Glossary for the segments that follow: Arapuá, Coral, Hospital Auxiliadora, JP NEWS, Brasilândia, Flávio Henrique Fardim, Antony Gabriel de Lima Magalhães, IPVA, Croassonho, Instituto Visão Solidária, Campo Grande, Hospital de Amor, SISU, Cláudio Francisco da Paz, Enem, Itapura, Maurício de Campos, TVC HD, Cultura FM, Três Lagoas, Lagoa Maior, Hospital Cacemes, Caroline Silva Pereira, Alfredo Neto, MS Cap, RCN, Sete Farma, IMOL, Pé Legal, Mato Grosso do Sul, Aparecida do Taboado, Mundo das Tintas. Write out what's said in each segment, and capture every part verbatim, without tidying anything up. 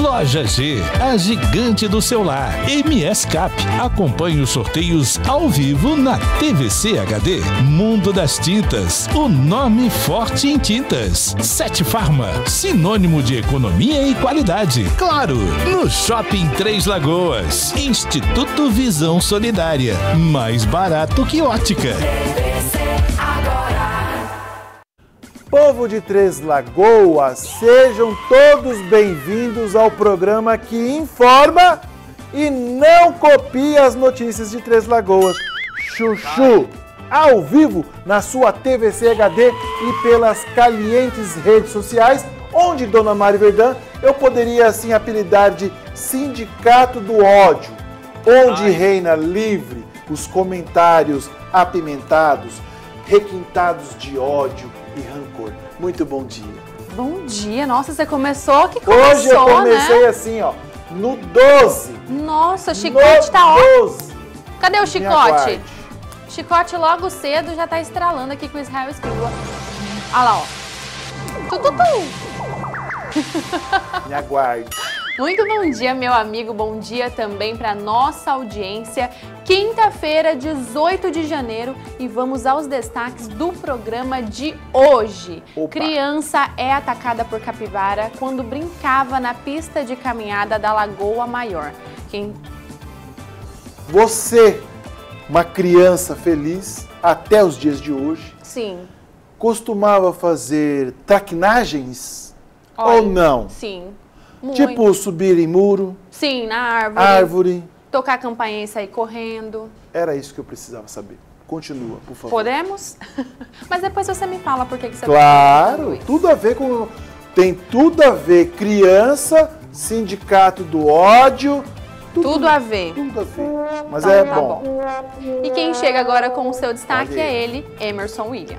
Loja G, a gigante do celular. M S Cap, acompanhe os sorteios ao vivo na T V C H D. Mundo das Tintas, o nome forte em tintas. Sete Farma, sinônimo de economia e qualidade. Claro, no Shopping Três Lagoas. Instituto Visão Solidária, mais barato que ótica. Povo de Três Lagoas, sejam todos bem-vindos ao programa que informa e não copia as notícias de Três Lagoas. Chuchu, ao vivo na sua T V C H D e pelas calientes redes sociais, onde Dona Mari Verdã eu poderia assim apelidar de Sindicato do Ódio, onde Ai. reina livre os comentários apimentados, requintados de ódio e rancor. Muito bom dia. Bom dia. Nossa, você começou que começou, Hoje eu comecei né? assim, ó, no doze. Nossa, o chicote no tá ótimo. Cadê o chicote? O chicote logo cedo já tá estralando aqui com o Israel Espíndola. Olha lá, ó. Tu, tu, tu. Me aguarde. Muito bom dia, meu amigo. Bom dia também para nossa audiência. Quinta-feira, dezoito de janeiro, e vamos aos destaques do programa de hoje. Opa. Criança é atacada por capivara quando brincava na pista de caminhada da Lagoa Maior. Quem... Você, uma criança feliz, até os dias de hoje, sim, costumava fazer traquinagens? Olha, ou não? Sim. Muito. Tipo subir em muro? Sim, na árvore. Árvore. Tocar a campainha e sair correndo. Era isso que eu precisava saber. Continua, por favor. Podemos? Mas depois você me fala por que você... Claro, tudo a ver com... Tem tudo a ver. Criança, sindicato do ódio... Tudo, tudo a ver. Tudo a ver. Mas tá, é tá bom. bom. E quem chega agora com o seu destaque Valeu. é ele, Emerson Willian.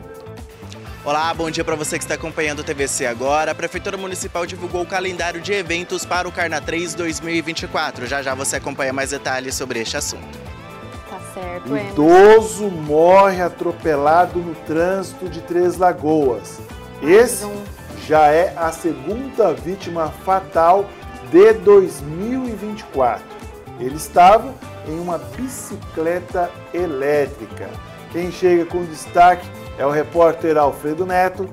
Olá, bom dia para você que está acompanhando o T V C agora. A Prefeitura Municipal divulgou o calendário de eventos para o Carna três dois mil e vinte e quatro. Já já você acompanha mais detalhes sobre este assunto. Tá certo, Emerson. Idoso morre atropelado no trânsito de Três Lagoas. Esse já é a segunda vítima fatal de dois mil e vinte e quatro. Ele estava em uma bicicleta elétrica. Quem chega com destaque é o repórter Alfredo Neto.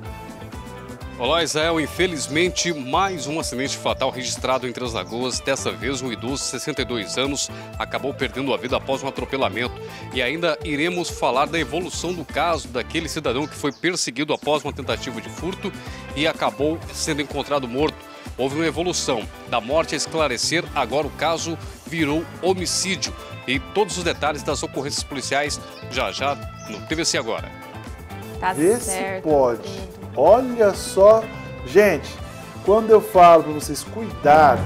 Olá, Israel. Infelizmente, mais um acidente fatal registrado em Três Lagoas. Dessa vez, um idoso de sessenta e dois anos acabou perdendo a vida após um atropelamento. E ainda iremos falar da evolução do caso daquele cidadão que foi perseguido após uma tentativa de furto e acabou sendo encontrado morto. Houve uma evolução da morte a esclarecer, agora o caso virou homicídio. E todos os detalhes das ocorrências policiais já já no T V C Agora. Tá Vê certo. se pode. Olha só. Gente, quando eu falo para vocês, cuidado.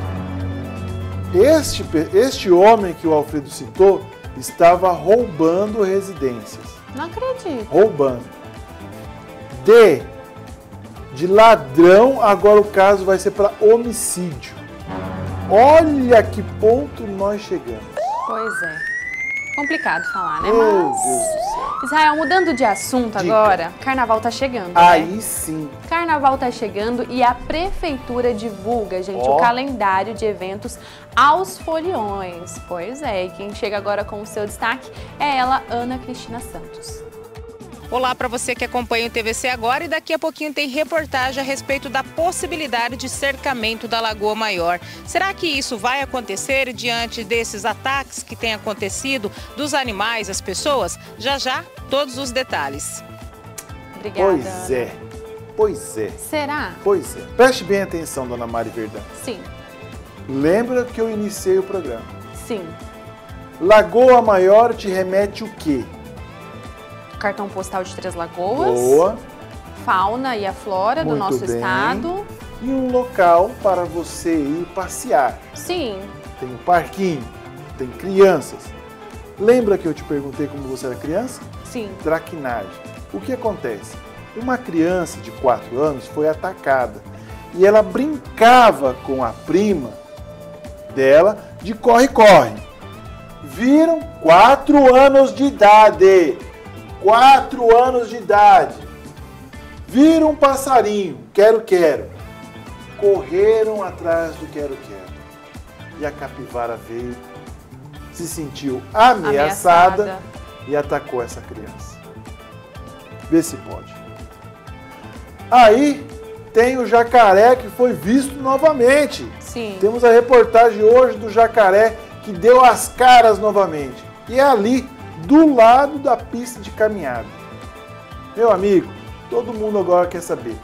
Este, este homem que o Alfredo citou estava roubando residências. Não acredito. Roubando. De, de ladrão, agora o caso vai ser para homicídio. Olha que ponto nós chegamos. Pois é. Complicado falar, né? Mas... Meu Deus do céu. Israel, mudando de assunto Dica. agora, carnaval tá chegando, Aí né? sim. Carnaval tá chegando e a prefeitura divulga, gente, oh. o calendário de eventos aos foliões. Pois é, e quem chega agora com o seu destaque é ela, Ana Cristina Santos. Olá para você que acompanha o T V C agora, e daqui a pouquinho tem reportagem a respeito da possibilidade de cercamento da Lagoa Maior. Será que isso vai acontecer diante desses ataques que têm acontecido dos animais, as pessoas? Já já, todos os detalhes. Obrigada. Pois é, pois é. Será? Pois é. Preste bem atenção, Dona Mari Verdã. Sim. Lembra que eu iniciei o programa? Sim. Lagoa Maior te remete o quê? Cartão postal de Três Lagoas, Boa. fauna e a flora Muito do nosso bem. estado. E um local para você ir passear. Sim. Tem um parquinho, tem crianças. Lembra que eu te perguntei como você era criança? Sim. Traquinagem. O que acontece? Uma criança de quatro anos foi atacada e ela brincava com a prima dela de corre-corre. Viram? quatro anos de idade. quatro anos de idade. Viram um passarinho. Quero, quero. Correram atrás do quero, quero. E a capivara veio, se sentiu ameaçada, ameaçada. e atacou essa criança. Vê se pode. Aí tem o jacaré que foi visto novamente. Sim. Temos a reportagem hoje do jacaré que deu as caras novamente. E é ali, do lado da pista de caminhada. Meu amigo, todo mundo agora quer saber.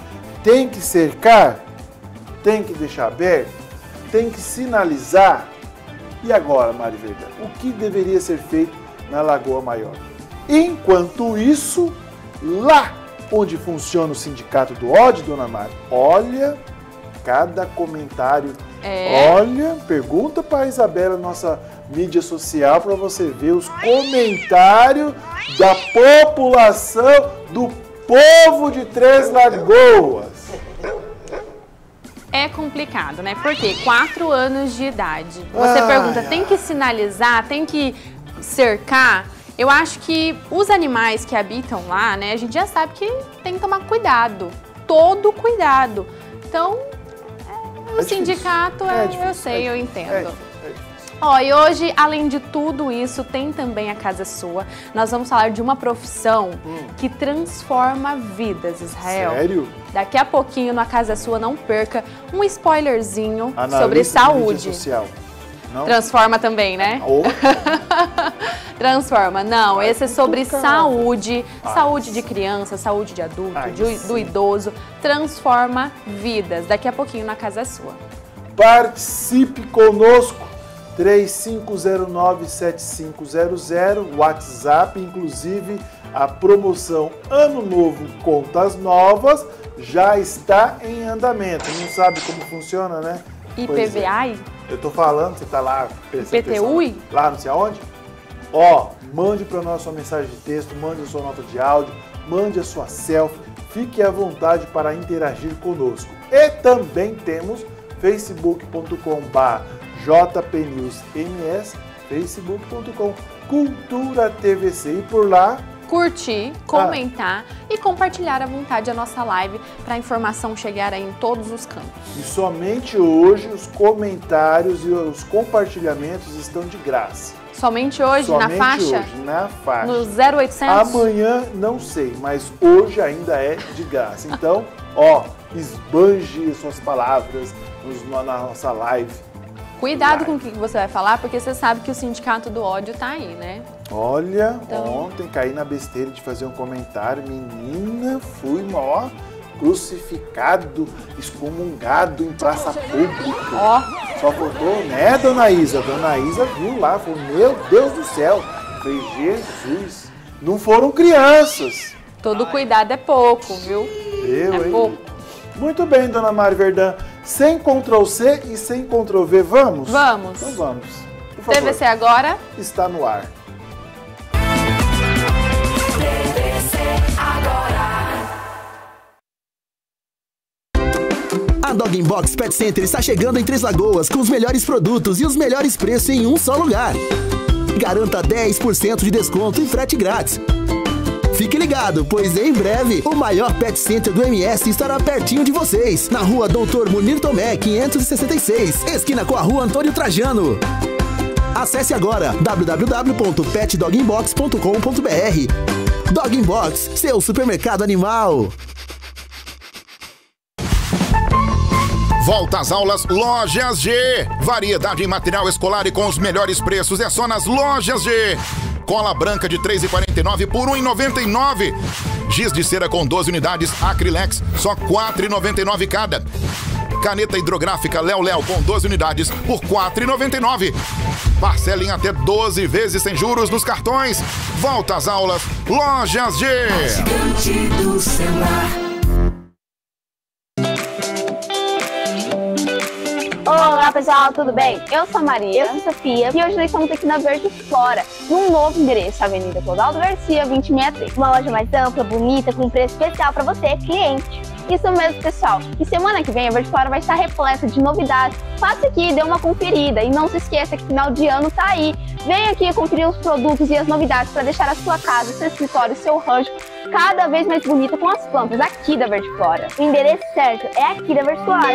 Tem que cercar? Tem que deixar aberto? Tem que sinalizar? E agora, Mari Verdã, o que deveria ser feito na Lagoa Maior? Enquanto isso, lá onde funciona o sindicato do ódio, dona Mari, olha cada comentário, é. olha, pergunta para a Isabela, nossa mídia social, para você ver os comentários da população, do povo de Três Lagoas. É complicado, né? Porque quatro anos de idade. Você ai, pergunta, ai. tem que sinalizar, tem que cercar? Eu acho que os animais que habitam lá, né, a gente já sabe que tem que tomar cuidado, todo cuidado. Então, é, o é sindicato, é, é difícil, eu sei, é eu entendo. É Ó, e hoje, além de tudo isso, tem também a Casa Sua. Nós vamos falar de uma profissão hum. que transforma vidas, Israel. Sério? Daqui a pouquinho, na Casa Sua, não perca um spoilerzinho Analista sobre saúde. Não. Transforma também, né? Oh. Transforma. Não, Ai, esse é sobre saúde, Ai, saúde de criança, saúde de adulto, Ai, de, do idoso. Transforma vidas. Daqui a pouquinho na Casa Sua. Participe conosco. três cinco zero nove, sete cinco zero zero, WhatsApp. Inclusive, a promoção Ano Novo Contas Novas já está em andamento. Não sabe como funciona, né? I P V A I? Eu tô falando, você tá lá... I P T U I? Lá não sei aonde. Ó, mande para nós sua mensagem de texto, mande a sua nota de áudio, mande a sua selfie. Fique à vontade para interagir conosco. E também temos facebook ponto com barra J P News M S, facebook ponto com Cultura T V C. E por lá... curtir, comentar ah. e compartilhar à vontade a nossa live para a informação chegar aí em todos os cantos. E somente hoje os comentários e os compartilhamentos estão de graça. Somente hoje, somente na faixa? Hoje, na faixa. No zero oitocentos? Amanhã, não sei, mas hoje ainda é de graça. Então, ó, esbanje suas palavras nos, na nossa live. Cuidado com o que você vai falar, porque você sabe que o sindicato do ódio tá aí, né? Olha, então... ontem caí na besteira de fazer um comentário. Menina, fui, ó, crucificado, excomungado em praça pública. Ó. Só faltou, né, dona Isa? Dona Isa viu lá, falou, meu Deus do céu. Falei, Jesus, não foram crianças. Todo Ai. cuidado é pouco, viu? Meu, é hein? pouco. Muito bem, dona Mari Verdã. Sem control C e sem control V, vamos? Vamos. Então vamos. Por favor. T V C Agora está no ar. T V C Agora. A Dog in Box Pet Center está chegando em Três Lagoas com os melhores produtos e os melhores preços em um só lugar. Garanta dez por cento de desconto e frete grátis. Fique ligado, pois em breve o maior pet center do M S estará pertinho de vocês, na rua doutor Munir Tomé, quinhentos e sessenta e seis, esquina com a rua Antônio Trajano. Acesse agora w w w ponto pet dog in box ponto com ponto b r. Dog in Box, seu supermercado animal. Volta às aulas Lojas G. Variedade em material escolar e com os melhores preços é só nas Lojas G. Cola branca de três reais e quarenta e nove centavos por um real e noventa e nove centavos. Giz de cera com doze unidades Acrylex, só quatro reais e noventa e nove centavos cada. Caneta hidrográfica Léo Léo com doze unidades por quatro reais e noventa e nove centavos. Parcela em até doze vezes sem juros nos cartões. Volta às aulas Lojas G. Olá, pessoal, tudo bem? Eu sou a Maria, eu sou a Sofia e hoje nós estamos aqui na Verde Flora, num novo endereço, Avenida Clodoaldo Garcia, vinte e seis três. Uma loja mais ampla, bonita, com um preço especial para você, cliente. Isso mesmo, pessoal. E semana que vem a Verde Flora vai estar repleta de novidades. Faça aqui, dê uma conferida e não se esqueça que final de ano tá aí. Venha aqui conferir os produtos e as novidades para deixar a sua casa, seu escritório, seu rancho cada vez mais bonita com as plantas aqui da Verde Flora. O endereço certo é aqui da Verde Flora.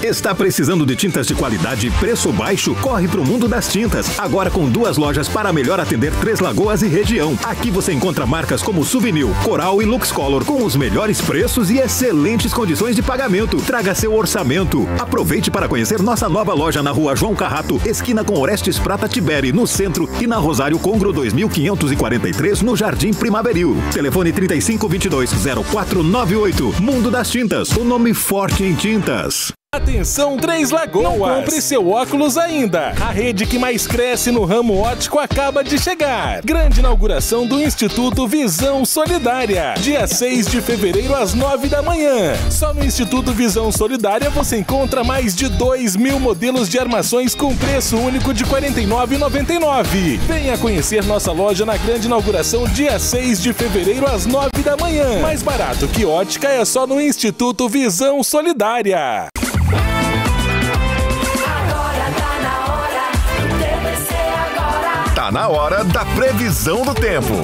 Está precisando de tintas de qualidade e preço baixo? Corre para o Mundo das Tintas, agora com duas lojas para melhor atender Três Lagoas e região. Aqui você encontra marcas como Souvenir, Coral e Lux Color, com os melhores preços e excelentes condições de pagamento. Traga seu orçamento. Aproveite para conhecer nossa nova loja na rua João Carrato, esquina com Orestes Prata Tiberi, no centro, e na Rosário Congro dois mil quinhentos e quarenta e três, no Jardim Primaveril. Telefone trinta e cinco, vinte e dois, zero quatro noventa e oito. Mundo das Tintas, o nome forte em tintas. Atenção Três Lagoas! Não compre seu óculos ainda! A rede que mais cresce no ramo óptico acaba de chegar! Grande inauguração do Instituto Visão Solidária, dia seis de fevereiro às nove da manhã. Só no Instituto Visão Solidária você encontra mais de dois mil modelos de armações com preço único de quarenta e nove reais e noventa e nove centavos. Venha conhecer nossa loja na grande inauguração dia seis de fevereiro às nove da manhã. Mais barato que ótica é só no Instituto Visão Solidária. Na hora da previsão do tempo.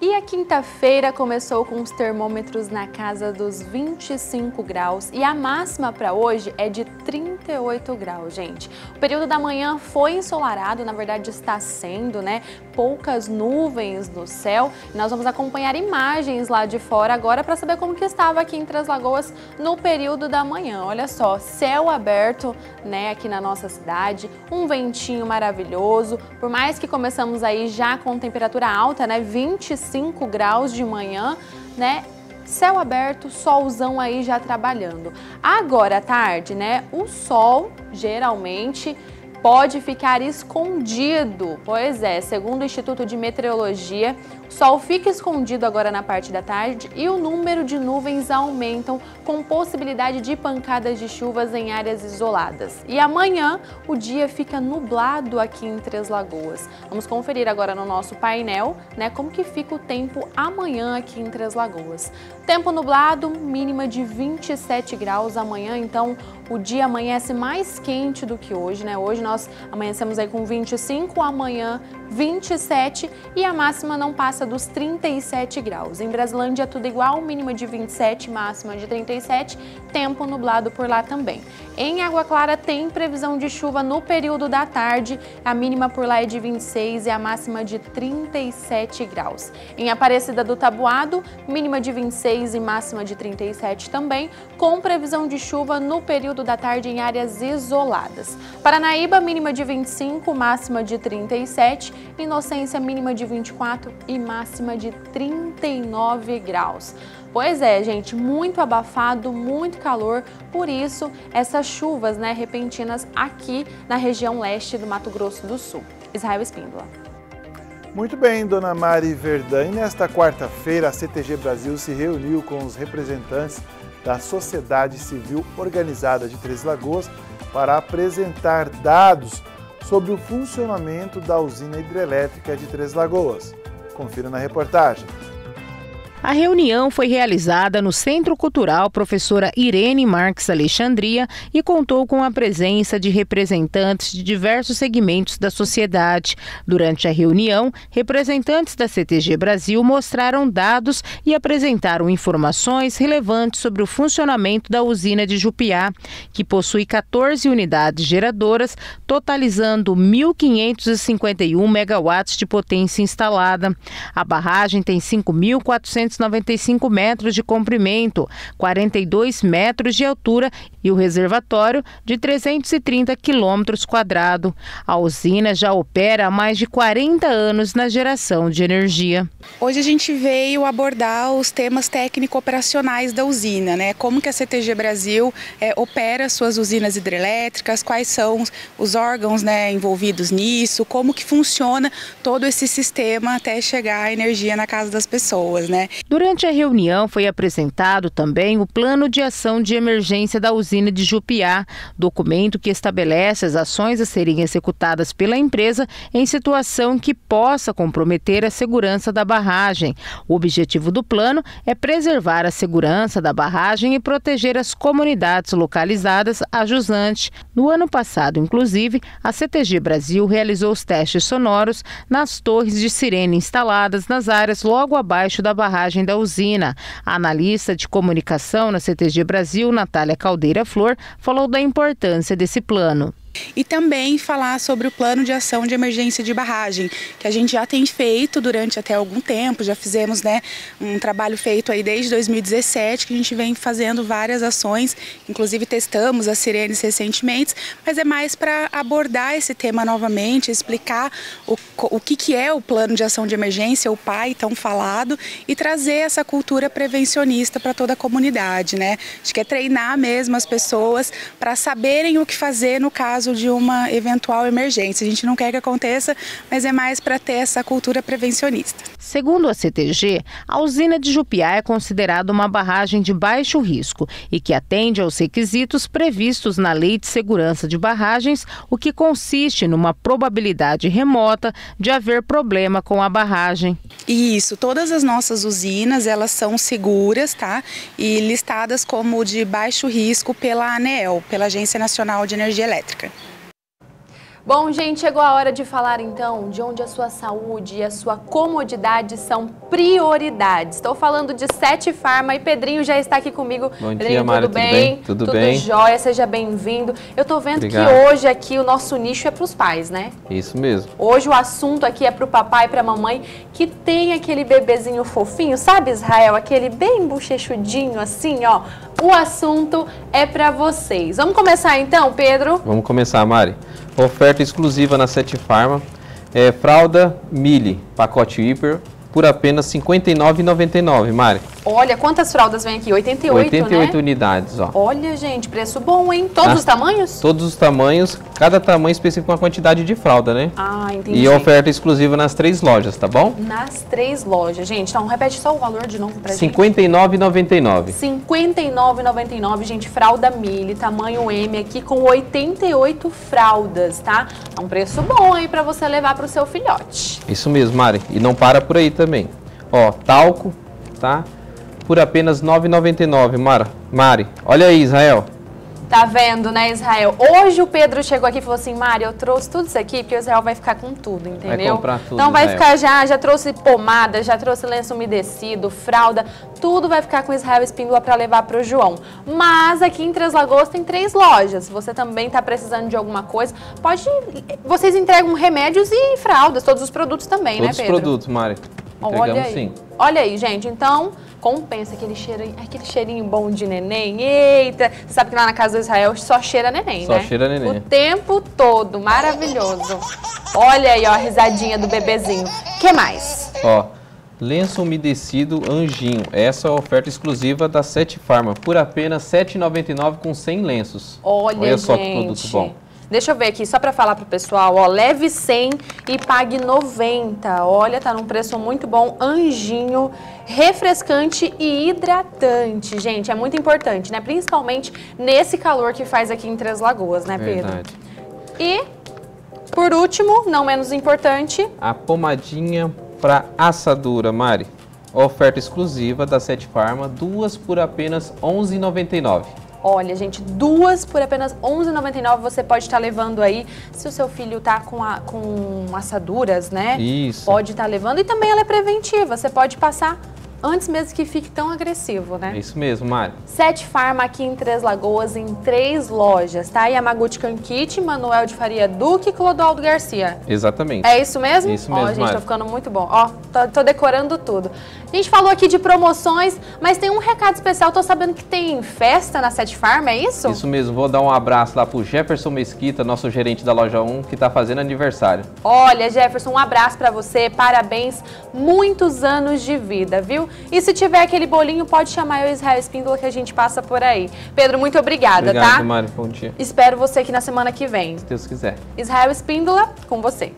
E a quinta-feira começou com os termômetros na casa dos vinte e cinco graus e a máxima para hoje é de trinta e oito graus, gente. O período da manhã foi ensolarado, na verdade está sendo, né? Poucas nuvens no céu. Nós vamos acompanhar imagens lá de fora agora para saber como que estava aqui em Três Lagoas no período da manhã. Olha só, céu aberto, né, aqui na nossa cidade, um ventinho maravilhoso. Por mais que começamos aí já com temperatura alta, né, vinte e cinco graus de manhã, né? Céu aberto, solzão aí já trabalhando. Agora à tarde, né, o sol geralmente pode ficar escondido. Pois é, segundo o Instituto de Meteorologia, o sol fica escondido agora na parte da tarde e o número de nuvens aumentam com possibilidade de pancadas de chuvas em áreas isoladas. E amanhã o dia fica nublado aqui em Três Lagoas. Vamos conferir agora no nosso painel, né, como que fica o tempo amanhã aqui em Três Lagoas. Tempo nublado, mínima de vinte e sete graus amanhã, então o dia amanhece mais quente do que hoje, né? Hoje nós Nós amanhecemos aí com vinte e cinco, amanhã vinte e sete e a máxima não passa dos trinta e sete graus. Em Brasilândia tudo igual, mínima de vinte e sete, máxima de trinta e sete, tempo nublado por lá também. Em Água Clara tem previsão de chuva no período da tarde, a mínima por lá é de vinte e seis e a máxima de trinta e sete graus. Em Aparecida do Taboado, mínima de vinte e seis e máxima de trinta e sete também, com previsão de chuva no período da tarde em áreas isoladas. Paranaíba, mínima de vinte e cinco, máxima de trinta e sete, Inocência mínima de vinte e quatro e máxima de trinta e nove graus. Pois é, gente, muito abafado, muito calor, por isso essas chuvas, né, repentinas aqui na região leste do Mato Grosso do Sul. Israel Espíndola. Muito bem, dona Mari Verdã. E nesta quarta-feira a C T G Brasil se reuniu com os representantes da sociedade civil organizada de Três Lagoas para apresentar dados sobre o funcionamento da usina hidrelétrica de Três Lagoas. Confira na reportagem. A reunião foi realizada no Centro Cultural Professora Irene Marques Alexandria e contou com a presença de representantes de diversos segmentos da sociedade. Durante a reunião, representantes da C T G Brasil mostraram dados e apresentaram informações relevantes sobre o funcionamento da usina de Jupiá, que possui quatorze unidades geradoras, totalizando mil quinhentos e cinquenta e um megawatts de potência instalada. A barragem tem cinco mil quatrocentos e noventa e cinco metros de comprimento, quarenta e dois metros de altura e o reservatório de trezentos e trinta quilômetros quadrados. A usina já opera há mais de quarenta anos na geração de energia. Hoje a gente veio abordar os temas técnico-operacionais da usina, né? Como que a C T G Brasil é, opera suas usinas hidrelétricas, quais são os órgãos, né, envolvidos nisso, como que funciona todo esse sistema até chegar a energia na casa das pessoas, né? Durante a reunião foi apresentado também o Plano de Ação de Emergência da Usina de Jupiá, documento que estabelece as ações a serem executadas pela empresa em situação que possa comprometer a segurança da barragem. O objetivo do plano é preservar a segurança da barragem e proteger as comunidades localizadas a jusante. No ano passado, inclusive, a C T G Brasil realizou os testes sonoros nas torres de sirene instaladas nas áreas logo abaixo da barragem da usina. A analista de comunicação na C T G Brasil, Natália Caldeira Flor, falou da importância desse plano. E também falar sobre o plano de ação de emergência de barragem, que a gente já tem feito durante até algum tempo, já fizemos, né, um trabalho feito aí desde dois mil e dezessete, que a gente vem fazendo várias ações, inclusive testamos as sirenes recentemente, mas é mais para abordar esse tema novamente, explicar o, o que, que é o plano de ação de emergência, o PAI tão falado, e trazer essa cultura prevencionista para toda a comunidade, né? Acho que é treinar mesmo as pessoas para saberem o que fazer no caso de uma eventual emergência. A gente não quer que aconteça, mas é mais para ter essa cultura prevencionista. Segundo a C T G, a usina de Jupiá é considerada uma barragem de baixo risco e que atende aos requisitos previstos na Lei de Segurança de Barragens, o que consiste numa probabilidade remota de haver problema com a barragem. Isso, todas as nossas usinas, elas são seguras, tá? E listadas como de baixo risco pela ANEEL, pela Agência Nacional de Energia Elétrica. Bom, gente, chegou a hora de falar então de onde a sua saúde e a sua comodidade são prioridades. Estou falando de Sete Farma e Pedrinho já está aqui comigo. Bom Pedrinho, dia, tudo, Mari, bem? tudo bem? Tudo, tudo bem? Tudo jóia, seja bem-vindo. Eu estou vendo Obrigado. que hoje aqui o nosso nicho é para os pais, né? Isso mesmo. Hoje o assunto aqui é para o papai e para a mamãe que tem aquele bebezinho fofinho, sabe, Israel? Aquele bem bochechudinho assim, ó. O assunto é para vocês. Vamos começar então, Pedro? Vamos começar, Mari. Oferta exclusiva na Sete Farma, é, fralda Mille, pacote hiper, por apenas cinquenta e nove reais e noventa e nove centavos, Mari. Olha, quantas fraldas vem aqui? oitenta e oito, oitenta e oito, né? Unidades, ó. Olha, gente, preço bom, hein? Todos Nas, os tamanhos? Todos os tamanhos, cada tamanho específico com a quantidade de fralda, né? Ah, entendi. E oferta exclusiva nas três lojas, tá bom? Nas três lojas, gente. Então, repete só o valor de novo pra cinquenta e nove reais e noventa e nove centavos. cinquenta e nove reais e noventa e nove centavos, gente, fralda Mille, tamanho M aqui, com oitenta e oito fraldas, tá? É um preço bom aí pra você levar pro seu filhote. Isso mesmo, Mari. E não para por aí, tá? Também. Ó, talco, tá? Por apenas nove reais e noventa e nove centavos, Mara. Mari, olha aí, Israel. Tá vendo, né, Israel? Hoje o Pedro chegou aqui e falou assim, Mari, eu trouxe tudo isso aqui, porque o Israel vai ficar com tudo, entendeu? Vai comprar tudo, então vai Israel. ficar já, já trouxe pomada, já trouxe lenço umedecido, fralda, tudo vai ficar com o Israel Espíndola para levar para o João. Mas aqui em Três Lagoas tem três lojas, você também tá precisando de alguma coisa, pode, vocês entregam remédios e fraldas, todos os produtos também, todos, né, Pedro? Todos os produtos, Mari. Olha aí. Sim. Olha aí, gente. Então, compensa aquele cheirinho, aquele cheirinho bom de neném. Eita! Você sabe que lá na casa do Israel só cheira neném, só né? Só cheira neném. O tempo todo. Maravilhoso. Olha aí, ó, a risadinha do bebezinho. O que mais? Ó, lenço umedecido Anjinho. Essa é a oferta exclusiva da Sete Farma. Por apenas R$ sete reais e noventa e nove centavos com cem lenços. Olha, Olha só gente. que produto bom. Deixa eu ver aqui, só para falar pro pessoal, ó, leve cem e pague noventa. Olha, tá num preço muito bom, Anjinho, refrescante e hidratante. Gente, é muito importante, né? Principalmente nesse calor que faz aqui em Três Lagoas, né, Pedro? Verdade. E, por último, não menos importante, a pomadinha para assadura, Mari. Oferta exclusiva da Sete Farma, duas por apenas onze reais e noventa e nove centavos. Olha, gente, duas por apenas onze reais e noventa e nove centavos você pode estar levando aí, se o seu filho tá com, a, com assaduras, né? Isso. Pode estar levando e também ela é preventiva, você pode passar antes mesmo que fique tão agressivo, né? É isso mesmo, Mari. Sete Farma aqui em Três Lagoas, em três lojas, tá? Yamaguchi Kankit, Manuel de Faria Duque e Clodoaldo Garcia. Exatamente. É isso mesmo? Isso mesmo, Ó, gente, Mari. Tá ficando muito bom. Ó, tô, tô decorando tudo. A gente falou aqui de promoções, mas tem um recado especial. Tô sabendo que tem festa na Sete Farma, é isso? Isso mesmo. Vou dar um abraço lá pro Jefferson Mesquita, nosso gerente da Loja um, que tá fazendo aniversário. Olha, Jefferson, um abraço pra você. Parabéns. Muitos anos de vida, viu? E se tiver aquele bolinho, pode chamar eu, Israel Espíndola, que a gente passa por aí. Pedro, muito obrigada, Obrigado, tá? Mari, bom dia. Espero você aqui na semana que vem. Se Deus quiser. Israel Espíndola, com você.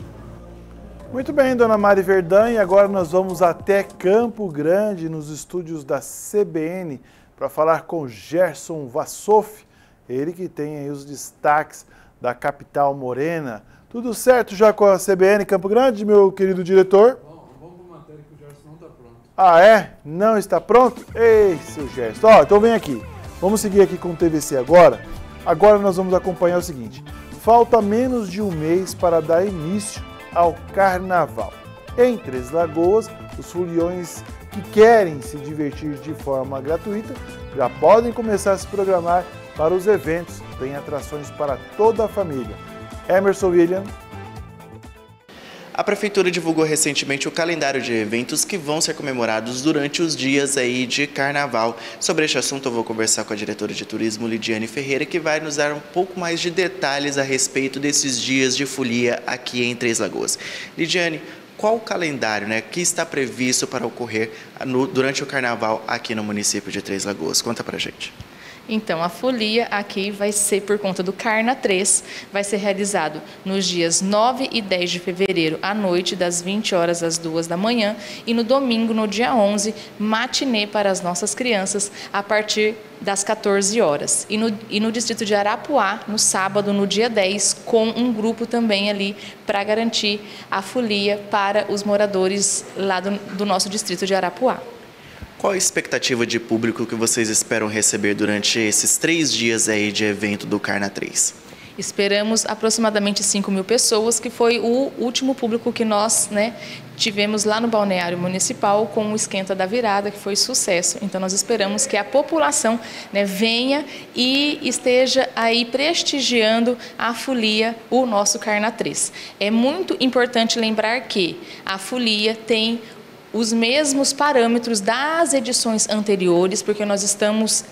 Muito bem, dona Mari Verdã, e agora nós vamos até Campo Grande, nos estúdios da C B N, para falar com Gerson Vassoff, ele que tem aí os destaques da capital morena. Tudo certo já com a C B N Campo Grande, meu querido diretor? Bom, vamos para a matéria que o Gerson não está pronto. Ah, é? Não está pronto? Ei, seu Gerson. Ó, então vem aqui. Vamos seguir aqui com o T V C agora. Agora nós vamos acompanhar o seguinte. Falta menos de um mês para dar início ao carnaval. Em Três Lagoas, os foliões que querem se divertir de forma gratuita já podem começar a se programar para os eventos. Tem atrações para toda a família. Emerson Willian. A Prefeitura divulgou recentemente o calendário de eventos que vão ser comemorados durante os dias aí de Carnaval. Sobre este assunto eu vou conversar com a diretora de turismo, Lidiane Ferreira, que vai nos dar um pouco mais de detalhes a respeito desses dias de folia aqui em Três Lagoas. Lidiane, qual o calendário, né, que está previsto para ocorrer no, durante o Carnaval aqui no município de Três Lagoas? Conta pra gente. Então, a folia aqui vai ser por conta do Carna três, vai ser realizado nos dias nove e dez de fevereiro, à noite, das vinte horas às duas da manhã, e no domingo, no dia onze, matinê para as nossas crianças, a partir das quatorze horas. E no, e no distrito de Arapuá, no sábado, no dia dez, com um grupo também ali para garantir a folia para os moradores lá do, do nosso distrito de Arapuá. Qual a expectativa de público que vocês esperam receber durante esses três dias aí de evento do Carna três? Esperamos aproximadamente cinco mil pessoas, que foi o último público que nós, né, tivemos lá no Balneário Municipal com o Esquenta da Virada, que foi sucesso. Então nós esperamos que a população, né, venha e esteja aí prestigiando a folia, o nosso Carna três. É muito importante lembrar que a folia tem os mesmos parâmetros das edições anteriores, porque nós estamos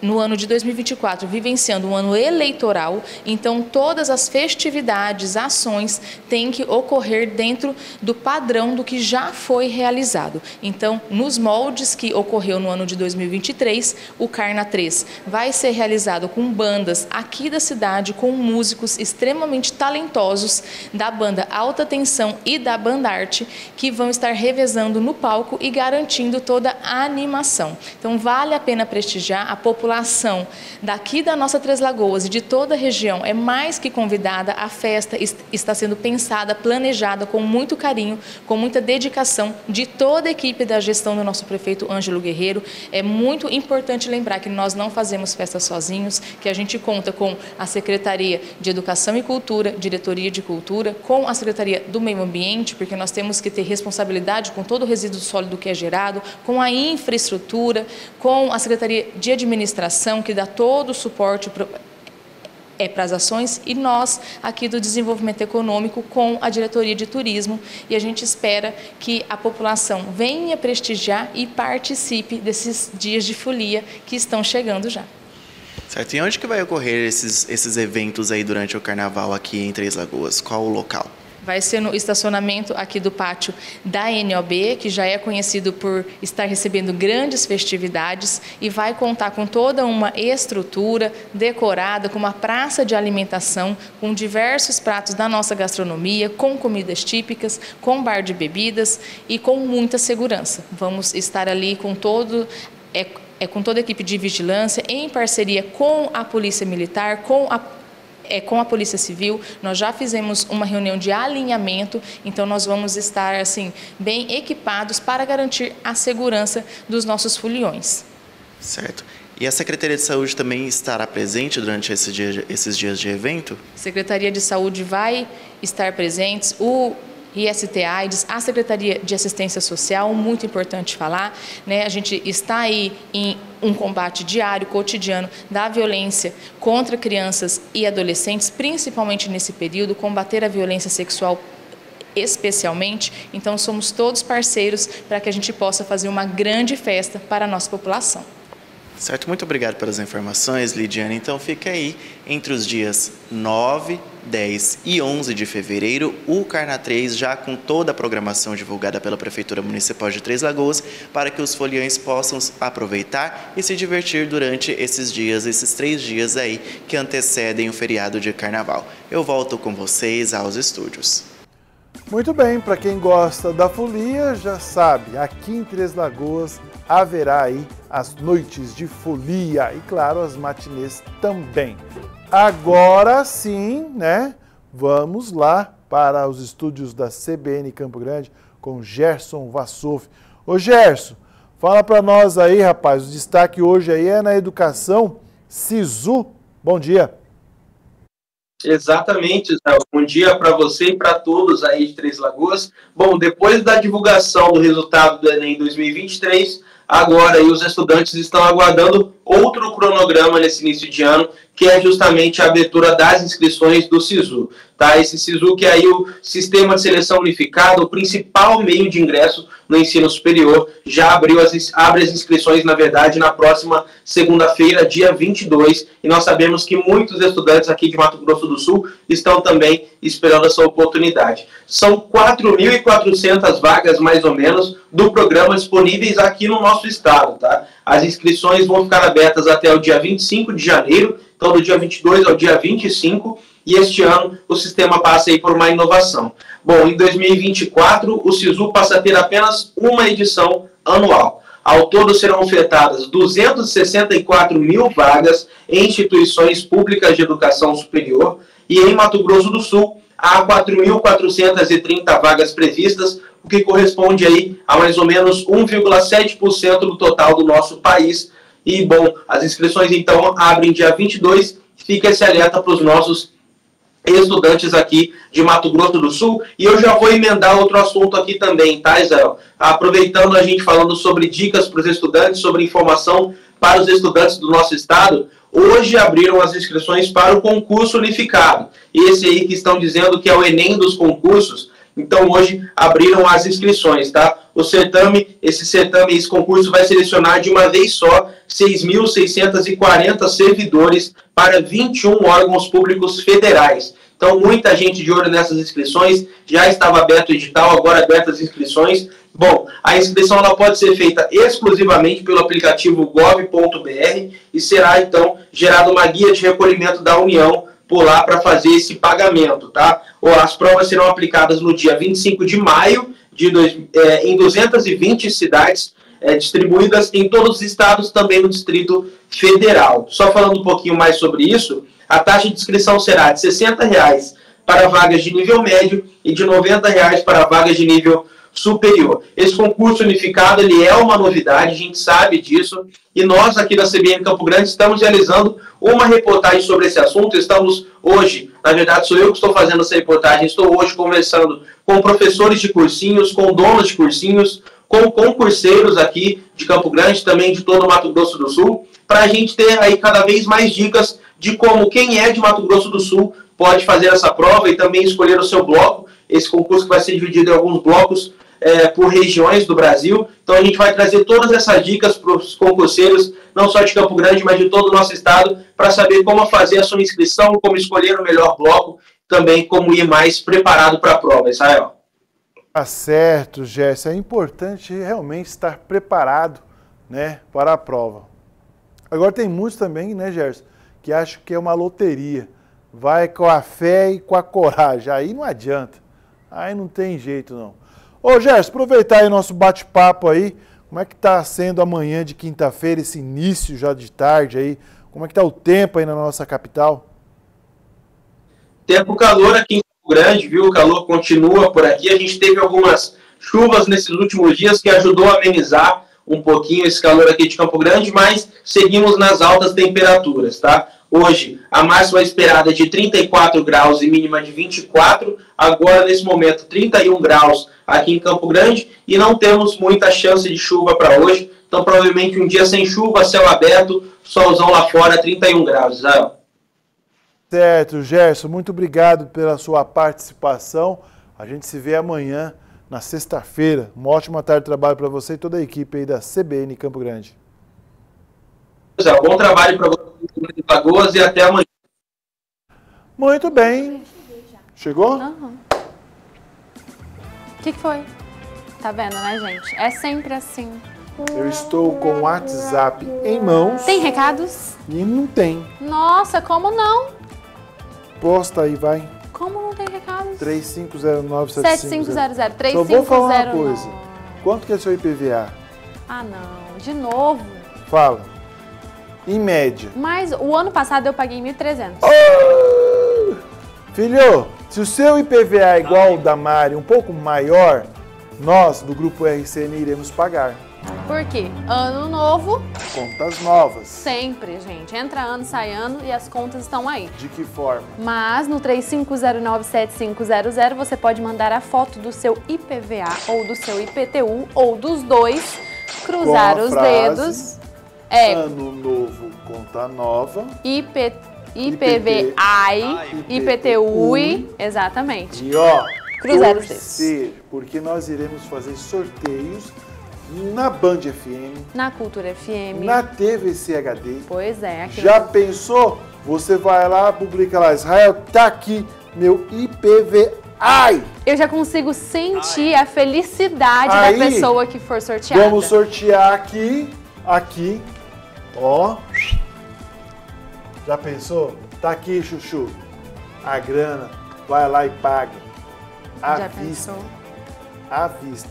no ano de dois mil e vinte e quatro vivenciando um ano eleitoral, então todas as festividades, ações têm que ocorrer dentro do padrão do que já foi realizado. Então, nos moldes que ocorreu no ano de dois mil e vinte e três, o Carna três vai ser realizado com bandas aqui da cidade, com músicos extremamente talentosos da banda Alta Tensão e da Banda Arte, que vão estar revezando no palco e garantindo toda a animação. Então, vale a pena prestigiar. A população A população daqui da nossa Três Lagoas e de toda a região é mais que convidada. A festa está sendo pensada, planejada com muito carinho, com muita dedicação de toda a equipe da gestão do nosso prefeito Ângelo Guerreiro. É muito importante lembrar que nós não fazemos festa sozinhos, que a gente conta com a Secretaria de Educação e Cultura, Diretoria de Cultura, com a Secretaria do Meio Ambiente, porque nós temos que ter responsabilidade com todo o resíduo sólido que é gerado, com a infraestrutura, com a Secretaria de Administração, que dá todo o suporte para é, as ações, e nós aqui do Desenvolvimento Econômico com a Diretoria de Turismo, e a gente espera que a população venha prestigiar e participe desses dias de folia que estão chegando já. Certo, e onde que vai ocorrer esses, esses eventos aí durante o Carnaval aqui em Três Lagoas? Qual o local? Vai ser no estacionamento aqui do pátio da N O B, que já é conhecido por estar recebendo grandes festividades, e vai contar com toda uma estrutura decorada, com uma praça de alimentação, com diversos pratos da nossa gastronomia, com comidas típicas, com bar de bebidas e com muita segurança. Vamos estar ali com todo... É, é, com toda a equipe de vigilância, em parceria com a Polícia Militar, com a É, com a Polícia Civil. Nós já fizemos uma reunião de alinhamento, então nós vamos estar assim bem equipados para garantir a segurança dos nossos foliões. Certo. E a Secretaria de Saúde também estará presente durante esse dia, esses dias de evento? Secretaria de Saúde vai estar presente, o I S T AIDS, a Secretaria de Assistência Social, muito importante falar, né? A gente está aí em um combate diário, cotidiano, da violência contra crianças e adolescentes, principalmente nesse período, combater a violência sexual especialmente. Então, somos todos parceiros para que a gente possa fazer uma grande festa para a nossa população. Certo, muito obrigado pelas informações, Lidiane. Então, fica aí, entre os dias nove, dez e onze de fevereiro, o Carna três já com toda a programação divulgada pela Prefeitura Municipal de Três Lagoas, para que os foliões possam aproveitar e se divertir durante esses dias, esses três dias aí que antecedem o feriado de carnaval. Eu volto com vocês aos estúdios. Muito bem, para quem gosta da folia, já sabe, aqui em Três Lagoas haverá aí as noites de folia e, claro, as matinês também. Agora sim, né? Vamos lá para os estúdios da C B N Campo Grande com Gerson Vassouf. Ô Gerson, fala para nós aí, rapaz, o destaque hoje aí é na educação. SISU, bom dia. Exatamente, Israel. Bom dia para você e para todos aí de Três Lagoas. Bom, depois da divulgação do resultado do Enem dois mil e vinte e três, agora aí os estudantes estão aguardando outro cronograma nesse início de ano, que é justamente a abertura das inscrições do SISU. Tá? Esse SISU que é aí o Sistema de Seleção Unificado, o principal meio de ingresso no ensino superior, já abriu as, abre as inscrições, na verdade, na próxima segunda-feira, dia vinte e dois, e nós sabemos que muitos estudantes aqui de Mato Grosso do Sul estão também esperando essa oportunidade. São quatro mil e quatrocentas vagas, mais ou menos, do programa disponíveis aqui no nosso estado. Tá? As inscrições vão ficar abertas até o dia vinte e cinco de janeiro, então do dia vinte e dois ao dia vinte e cinco, e este ano o sistema passa aí por uma inovação. Bom, em dois mil e vinte e quatro, o SISU passa a ter apenas uma edição anual. Ao todo serão ofertadas duzentas e sessenta e quatro mil vagas em instituições públicas de educação superior e em Mato Grosso do Sul há quatro mil quatrocentas e trinta vagas previstas, o que corresponde aí a mais ou menos um vírgula sete por cento do total do nosso país. E, bom, as inscrições então abrem dia vinte e dois, fica esse alerta para os nossos estudantes aqui de Mato Grosso do Sul. E eu já vou emendar outro assunto aqui também, tá, Israel? Aproveitando a gente falando sobre dicas para os estudantes, sobre informação para os estudantes do nosso estado, hoje abriram as inscrições para o concurso unificado. Esse aí que estão dizendo que é o Enem dos concursos. Então, hoje abriram as inscrições, tá? O certame, esse certame, esse concurso vai selecionar de uma vez só seis mil seiscentos e quarenta servidores para vinte e um órgãos públicos federais. Então, muita gente de olho nessas inscrições, já estava aberto o edital, agora abertas as inscrições. Bom, a inscrição ela pode ser feita exclusivamente pelo aplicativo gov ponto br e será, então, gerada uma guia de recolhimento da União por lá para fazer esse pagamento, tá? As provas serão aplicadas no dia vinte e cinco de maio de dois, é, em duzentas e vinte cidades é, distribuídas em todos os estados, também no Distrito Federal. Só falando um pouquinho mais sobre isso, a taxa de inscrição será de sessenta reais para vagas de nível médio e de noventa reais para vagas de nível superior. Esse concurso unificado ele é uma novidade, a gente sabe disso, e nós aqui da C B N Campo Grande estamos realizando uma reportagem sobre esse assunto. Estamos hoje, na verdade sou eu que estou fazendo essa reportagem, estou hoje conversando com professores de cursinhos, com donos de cursinhos, com concurseiros aqui de Campo Grande, também de todo o Mato Grosso do Sul, para a gente ter aí cada vez mais dicas de como quem é de Mato Grosso do Sul pode fazer essa prova e também escolher o seu bloco. Esse concurso que vai ser dividido em alguns blocos é, por regiões do Brasil. Então a gente vai trazer todas essas dicas para os concurseiros, não só de Campo Grande, mas de todo o nosso estado, para saber como fazer a sua inscrição, como escolher o melhor bloco, também como ir mais preparado para a prova, Israel. Tá certo, Gerson. É importante realmente estar preparado, né, para a prova. Agora tem muitos também, né, Gerson, que acham que é uma loteria. Vai com a fé e com a coragem. Aí não adianta. Aí não tem jeito, não. Ô, Gerson, aproveitar aí o nosso bate-papo aí. Como é que está sendo amanhã de quinta-feira, esse início já de tarde aí? Como é que está o tempo aí na nossa capital? Tempo calor aqui em Campo Grande, viu? O calor continua por aqui. A gente teve algumas chuvas nesses últimos dias que ajudou a amenizar um pouquinho esse calor aqui de Campo Grande, mas seguimos nas altas temperaturas, tá? Hoje, a máxima esperada é de trinta e quatro graus e mínima de vinte e quatro. Agora, nesse momento, trinta e um graus aqui em Campo Grande. E não temos muita chance de chuva para hoje. Então, provavelmente, um dia sem chuva, céu aberto, solzão lá fora, trinta e um graus. Né? Certo, Gerson. Muito obrigado pela sua participação. A gente se vê amanhã, na sexta-feira. Uma ótima tarde de trabalho para você e toda a equipe aí da C B N Campo Grande. Bom trabalho para você. Lagoas e até amanhã. Muito bem. Chegou? Uhum. O que, que foi? Tá vendo, né, gente? É sempre assim. Eu estou com o WhatsApp em mãos. Tem recados? E não tem. Nossa, como não? Posta aí, vai. Como não tem recados? três cinco zero nove sete cinco zero zero. Só vou falar uma coisa. Quanto que é seu I P V A? Ah, não. De novo? Fala. Em média. Mas o ano passado eu paguei mil e trezentos. Oh! Filho, se o seu I P V A é igual ao da Mari, um pouco maior, nós do Grupo R C N iremos pagar. Por quê? Ano novo. Contas novas. Sempre, gente. Entra ano, sai ano e as contas estão aí. De que forma? Mas no três cinco zero nove sete cinco zero zero você pode mandar a foto do seu I P V A ou do seu I P T U ou dos dois, cruzar os dedos. É. Ano novo, conta nova. IP, IPVAI, IPTUI, exatamente. E ó, cruzar os dedos, porque nós iremos fazer sorteios na Band F M, na Cultura F M, na T V C H D. Pois é. Aqui já no... pensou? Você vai lá, publica lá, Israel, tá aqui meu I P V A. Ai! Eu já consigo sentir Ai. a felicidade Aí, da pessoa que for sorteada. Vamos sortear aqui. Aqui, ó, já pensou? Tá aqui, Chuchu, a grana, vai lá e paga, à já vista, pensou? à vista.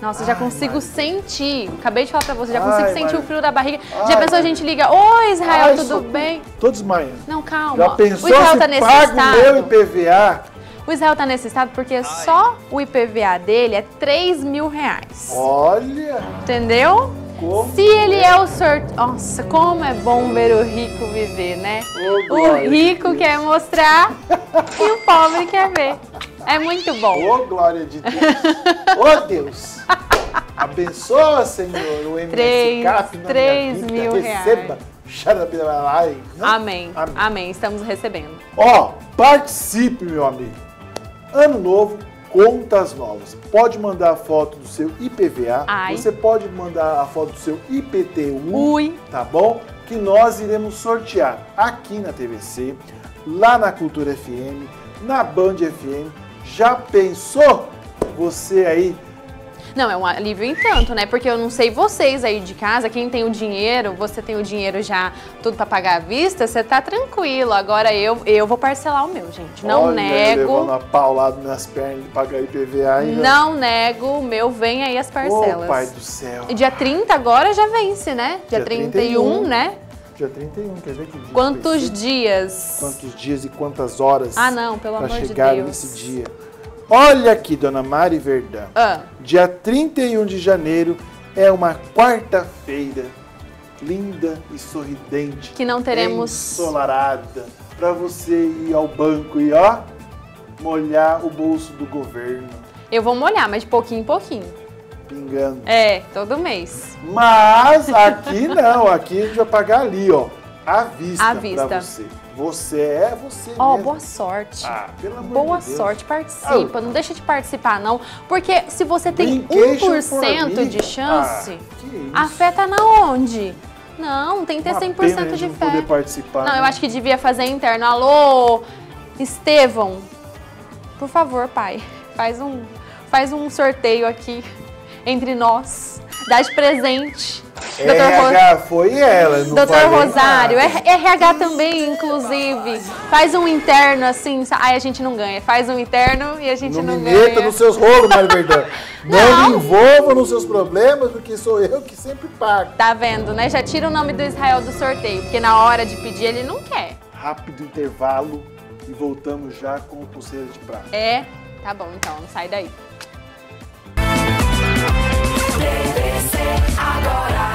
Nossa, ai, já consigo Mari. sentir, acabei de falar pra você, já consigo ai, sentir Mari. o frio da barriga. Ai, já pensou, a gente liga, oi Israel, ai, tudo bem? Tô desmaiando. Não, calma. Já pensou, o Israel tá nesse estado? Paga o meu I P V A. O Israel tá nesse estado porque ai. só o I P V A dele é três mil reais. Olha! Entendeu? Como Se ele é, é o sorteio... Nossa, como é bom ver o rico viver, né? Oh, o rico Deus. quer mostrar e o pobre quer ver. É muito bom. Ô, oh, glória de Deus. Ô, oh, Deus. Abençoa, Senhor, o M S Cap na minha vida. três mil reais. Receba. Amém. Amém. Amém. Estamos recebendo. Ó, oh, participe, meu amigo. Ano novo. Contas novas. Pode mandar a foto do seu I P V A, Ai. você pode mandar a foto do seu I P T U, Ui. tá bom? Que nós iremos sortear aqui na T V C, lá na Cultura F M, na Band F M. Já pensou você aí? Não, é um alívio em tanto, né? Porque eu não sei vocês aí de casa, quem tem o dinheiro, você tem o dinheiro já tudo pra pagar à vista, você tá tranquilo. Agora eu, eu vou parcelar o meu, gente. Não Olha, nego. Levando a paulada nas pernas de pagar I P V A ainda. Não nego, o meu vem aí as parcelas. Ô, pai do céu. E dia trinta agora já vence, né? Dia, dia trinta e um, né? Dia trinta e um, quer ver que dia? Quantos dias? Quantos dias e quantas horas? Ah, não, pelo amor de Deus. Pra chegar nesse dia. Olha aqui, dona Mari Verdã, ah. dia trinta e um de janeiro é uma quarta-feira linda e sorridente, que não teremos ensolarada, para você ir ao banco e ó, molhar o bolso do governo. Eu vou molhar, mas de pouquinho em pouquinho. Pingando. É, todo mês. Mas aqui não, aqui a gente vai pagar ali, ó, à vista, à vista. Pra você. Você é você Ó, oh, boa sorte. Ah, pelo amor boa de Deus. sorte, participa. Ah, não deixa de participar, não. Porque se você tem um por cento de chance, ah, afeta na onde? Não, não tem que ter cem por cento de fé. Poder participar, não, né? Eu acho que devia fazer interno. Alô, Estevão, por favor, pai, faz um, faz um sorteio aqui entre nós. Dá de presente. R H Ro... foi ela, não Doutor Rosário, nada. R H também, inclusive. Faz um interno assim, aí a gente não ganha. Faz um interno e a gente não, não ganha. Não me meta nos seus rolos, Mari Verdã. Não me envolva nos seus problemas, porque sou eu que sempre pago. Tá vendo, né? Já tira o nome do Israel do sorteio, porque na hora de pedir ele não quer. Rápido intervalo e voltamos já com o pulseira de prata. É? Tá bom, então. Não sai daí. T V C agora.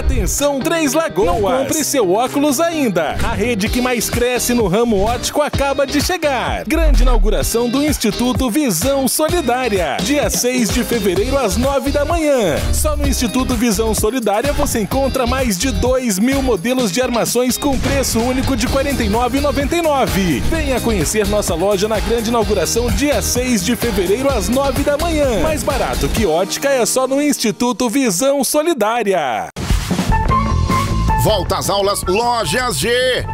Atenção, Três Lagoas! Não compre seu óculos ainda! A rede que mais cresce no ramo óptico acaba de chegar! Grande inauguração do Instituto Visão Solidária, dia seis de fevereiro às nove da manhã. Só no Instituto Visão Solidária você encontra mais de dois mil modelos de armações com preço único de quarenta e nove reais e noventa e nove centavos. Venha conhecer nossa loja na grande inauguração, dia seis de fevereiro às nove da manhã. Mais barato que ótica é só no Instituto Visão Solidária. Volta às aulas Lojas G.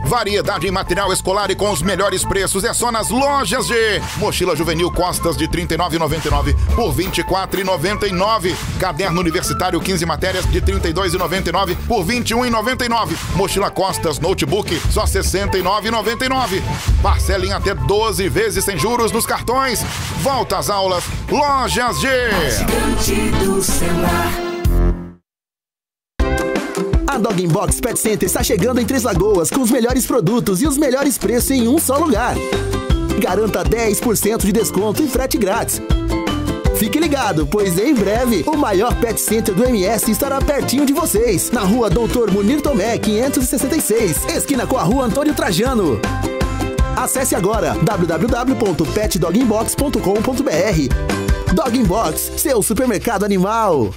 Variedade em material escolar e com os melhores preços é só nas Lojas G. Mochila juvenil Costas de trinta e nove reais e noventa e nove centavos por vinte e quatro reais e noventa e nove centavos. Caderno universitário quinze matérias de trinta e dois reais e noventa e nove centavos por vinte e um reais e noventa e nove centavos. Mochila Costas Notebook só sessenta e nove reais e noventa e nove centavos. Parcela em até doze vezes sem juros nos cartões. Volta às aulas Lojas G. A Dog in Box Pet Center está chegando em Três Lagoas com os melhores produtos e os melhores preços em um só lugar. Garanta dez por cento de desconto e frete grátis. Fique ligado, pois em breve o maior pet center do M S estará pertinho de vocês, na rua doutor Munir Tomé, quinhentos e sessenta e seis, esquina com a rua Antônio Trajano. Acesse agora w w w ponto pet dog in box ponto com ponto b r. Dog in Box, seu supermercado animal.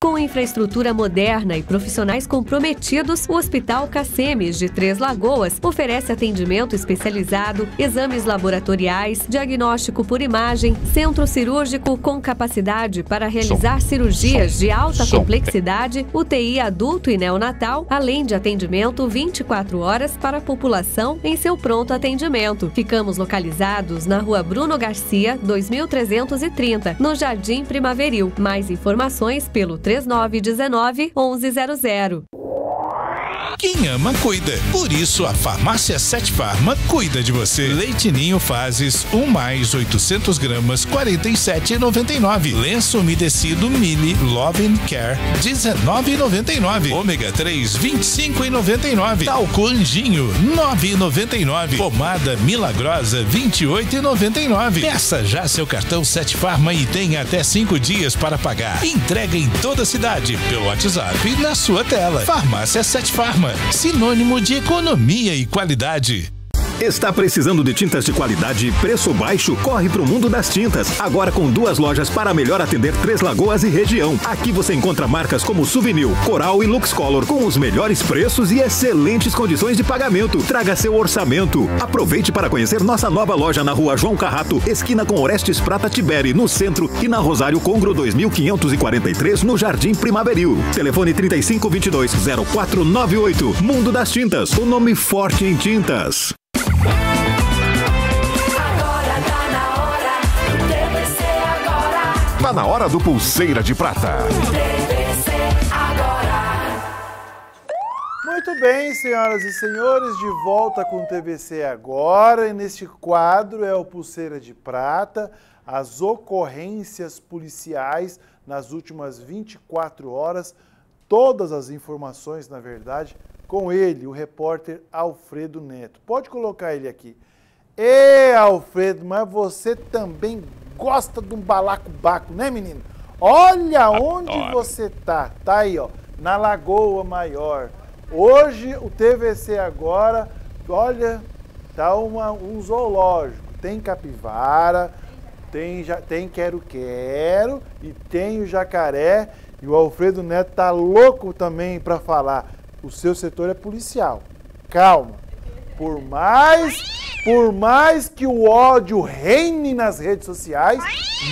Com infraestrutura moderna e profissionais comprometidos, o Hospital Cacemes de Três Lagoas oferece atendimento especializado, exames laboratoriais, diagnóstico por imagem, centro cirúrgico com capacidade para realizar som, cirurgias som, de alta som, complexidade, U T I adulto e neonatal, além de atendimento vinte e quatro horas para a população em seu pronto atendimento. Ficamos localizados na rua Bruno Garcia, dois mil trezentos e trinta, no Jardim Primaveril. Mais informações pelo três nove um nove, onze zero zero. Quem ama, cuida. Por isso, a farmácia Sete Farma cuida de você. Leite Ninho Fases, um mais, oitocentos gramas, quarenta e sete reais e noventa e nove centavos. Lenço umedecido Mini Love and Care, dezenove reais e noventa e nove centavos. Ômega três, vinte e cinco reais e noventa e nove centavos. Talco Anjinho, nove reais e noventa e nove centavos. Pomada Milagrosa, vinte e oito reais e noventa e nove centavos. Peça já seu cartão Sete Farma e tenha até cinco dias para pagar. Entrega em toda a cidade, pelo WhatsApp, na sua tela. Farmácia Sete Farma, sinônimo de economia e qualidade. Está precisando de tintas de qualidade e preço baixo? Corre para o Mundo das Tintas. Agora com duas lojas para melhor atender Três Lagoas e região. Aqui você encontra marcas como Souvenir, Coral e Lux Color com os melhores preços e excelentes condições de pagamento. Traga seu orçamento. Aproveite para conhecer nossa nova loja na rua João Carrato, esquina com Orestes Prata Tiberi, no centro, e na Rosário Congro dois mil quinhentos e quarenta e três, no Jardim Primaveril. Telefone trinta e cinco, vinte e dois, zero quatro nove oito. Mundo das Tintas, o nome forte em tintas. Tá na hora do Pulseira de Prata. T V C Agora. Muito bem, senhoras e senhores, de volta com o T V C Agora. E neste quadro é o Pulseira de Prata, as ocorrências policiais nas últimas vinte e quatro horas. Todas as informações, na verdade, com ele, o repórter Alfredo Neto. Pode colocar ele aqui. Ê, Alfredo, mas você também gosta de um balacobaco, né, menino? Olha, adoro. Onde você tá. Tá aí, ó, na Lagoa Maior. Hoje, o T V C Agora, olha, tá uma, um zoológico. Tem capivara, tem, ja, tem quero-quero e tem o jacaré. E o Alfredo Neto tá louco também para falar. O seu setor é policial. Calma. Por mais... Por mais que o ódio reine nas redes sociais,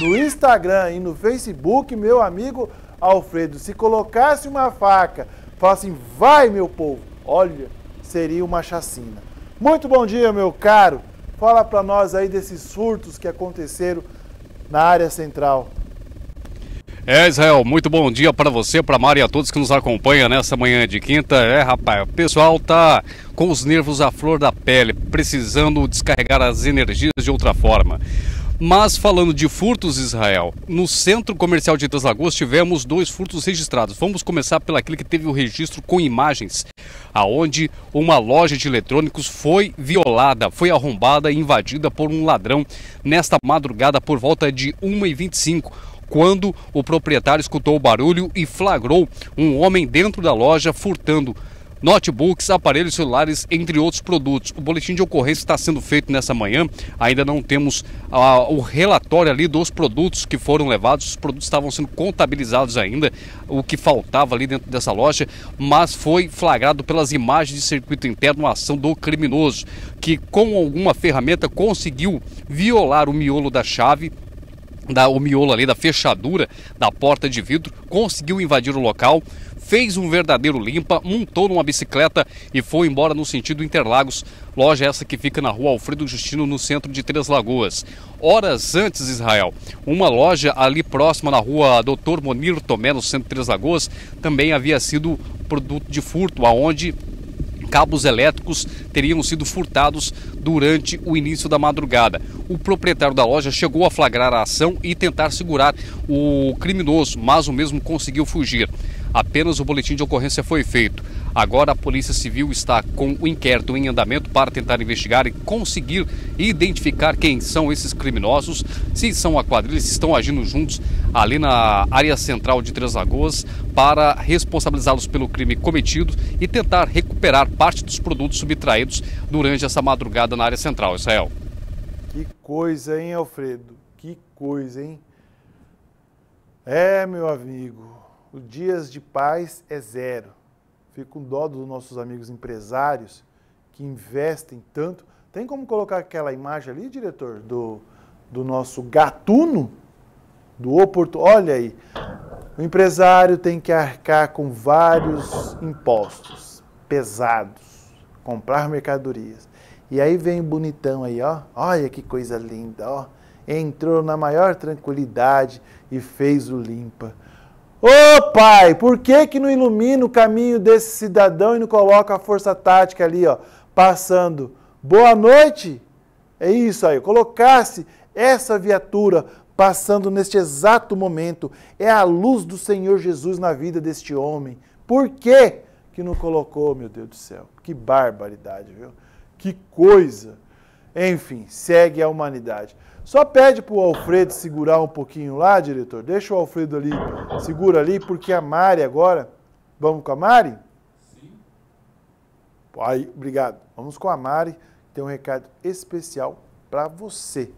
no Instagram e no Facebook, meu amigo Alfredo, se colocasse uma faca, falasse assim, vai meu povo, olha, seria uma chacina. Muito bom dia, meu caro. Fala pra nós aí desses furtos que aconteceram na área central. É, Israel, muito bom dia para você, para Mari e a todos que nos acompanham nessa manhã de quinta. É, rapaz, o pessoal tá com os nervos à flor da pele, precisando descarregar as energias de outra forma. Mas falando de furtos, Israel, no Centro Comercial de Três Lagoas tivemos dois furtos registrados. Vamos começar pelaquele que teve o registro com imagens, aonde uma loja de eletrônicos foi violada, foi arrombada e invadida por um ladrão nesta madrugada por volta de uma e vinte e cinco. quando o proprietário escutou o barulho e flagrou um homem dentro da loja furtando notebooks, aparelhos celulares, entre outros produtos. O boletim de ocorrência está sendo feito nessa manhã, ainda não temos ah, o relatório ali dos produtos que foram levados, os produtos estavam sendo contabilizados ainda, o que faltava ali dentro dessa loja, mas foi flagrado pelas imagens de circuito interno a ação do criminoso, que com alguma ferramenta conseguiu violar o miolo da chave, Da, o miolo ali da fechadura da porta de vidro, conseguiu invadir o local, fez um verdadeiro limpa, montou numa bicicleta e foi embora no sentido Interlagos, loja essa que fica na rua Alfredo Justino, no centro de Três Lagoas. Horas antes, Israel, uma loja ali próxima na rua doutor Monir Tomé, no centro de Três Lagoas, também havia sido produto de furto, aonde cabos elétricos teriam sido furtados durante o início da madrugada. O proprietário da loja chegou a flagrar a ação e tentar segurar o criminoso, mas o mesmo conseguiu fugir. Apenas o boletim de ocorrência foi feito. Agora a Polícia Civil está com o inquérito em andamento para tentar investigar e conseguir identificar quem são esses criminosos, se são a quadrilha, se estão agindo juntos ali na área central de Três Lagoas, para responsabilizá-los pelo crime cometido e tentar recuperar parte dos produtos subtraídos durante essa madrugada na área central. Israel. Que coisa, hein, Alfredo? Que coisa, hein? É, meu amigo, o dias de paz é zero. Fico com dó dos nossos amigos empresários que investem tanto. Tem como colocar aquela imagem ali, diretor, do, do nosso gatuno? Do oportuno. Olha aí, o empresário tem que arcar com vários impostos pesados, comprar mercadorias. E aí vem o bonitão aí, ó. Olha que coisa linda, ó. Entrou na maior tranquilidade e fez o limpa. Ô pai, por que que não ilumina o caminho desse cidadão e não coloca a força tática ali, ó, passando? Boa noite? É isso aí, colocasse essa viatura passando neste exato momento, é a luz do Senhor Jesus na vida deste homem. Por que que não colocou, meu Deus do céu? Que barbaridade, viu? Que coisa! Enfim, segue a humanidade. Só pede para o Alfredo segurar um pouquinho lá, diretor. Deixa o Alfredo ali, segura ali, porque a Mari agora... Vamos com a Mari? Sim. Aí, obrigado. Vamos com a Mari, tem um recado especial para você.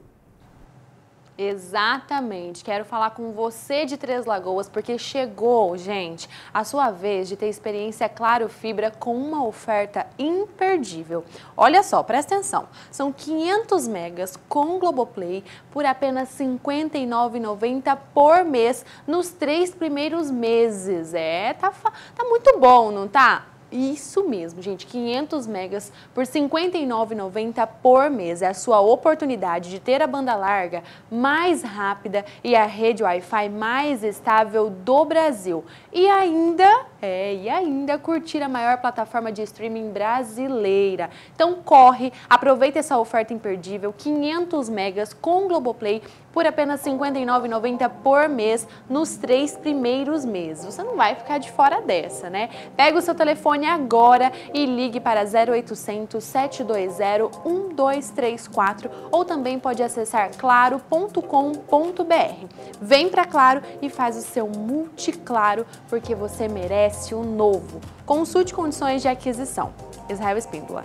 Exatamente. Quero falar com você de Três Lagoas, porque chegou, gente, a sua vez de ter experiência Claro Fibra com uma oferta imperdível. Olha só, presta atenção. São quinhentos megas com Globoplay por apenas cinquenta e nove reais e noventa centavos por mês nos três primeiros meses. É, tá, tá muito bom, não tá? Isso mesmo, gente, quinhentos megas por cinquenta e nove reais e noventa centavos por mês. É a sua oportunidade de ter a banda larga mais rápida e a rede Wi-Fi mais estável do Brasil. E ainda, é, e ainda curtir a maior plataforma de streaming brasileira. Então corre, aproveita essa oferta imperdível, quinhentos megas com Globoplay por apenas cinquenta e nove reais e noventa centavos por mês nos três primeiros meses. Você não vai ficar de fora dessa, né? Pega o seu telefone agora e ligue para zero oitocentos, sete dois zero, um dois três quatro ou também pode acessar claro ponto com ponto br. Vem para Claro e faz o seu multiclaro, porque você merece o novo. Consulte condições de aquisição. Israel Espíndola.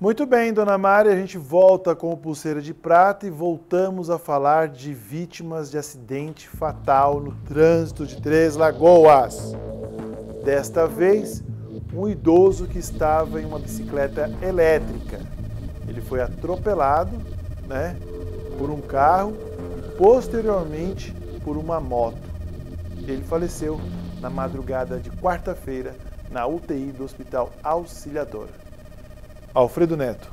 Muito bem, dona Mari, a gente volta com o Pulseira de Prata e voltamos a falar de vítimas de acidente fatal no trânsito de Três Lagoas. Desta vez, um idoso que estava em uma bicicleta elétrica. Ele foi atropelado, né, por um carro e posteriormente por uma moto. Ele faleceu na madrugada de quarta-feira na U T I do Hospital Auxiliadora. Alfredo Neto.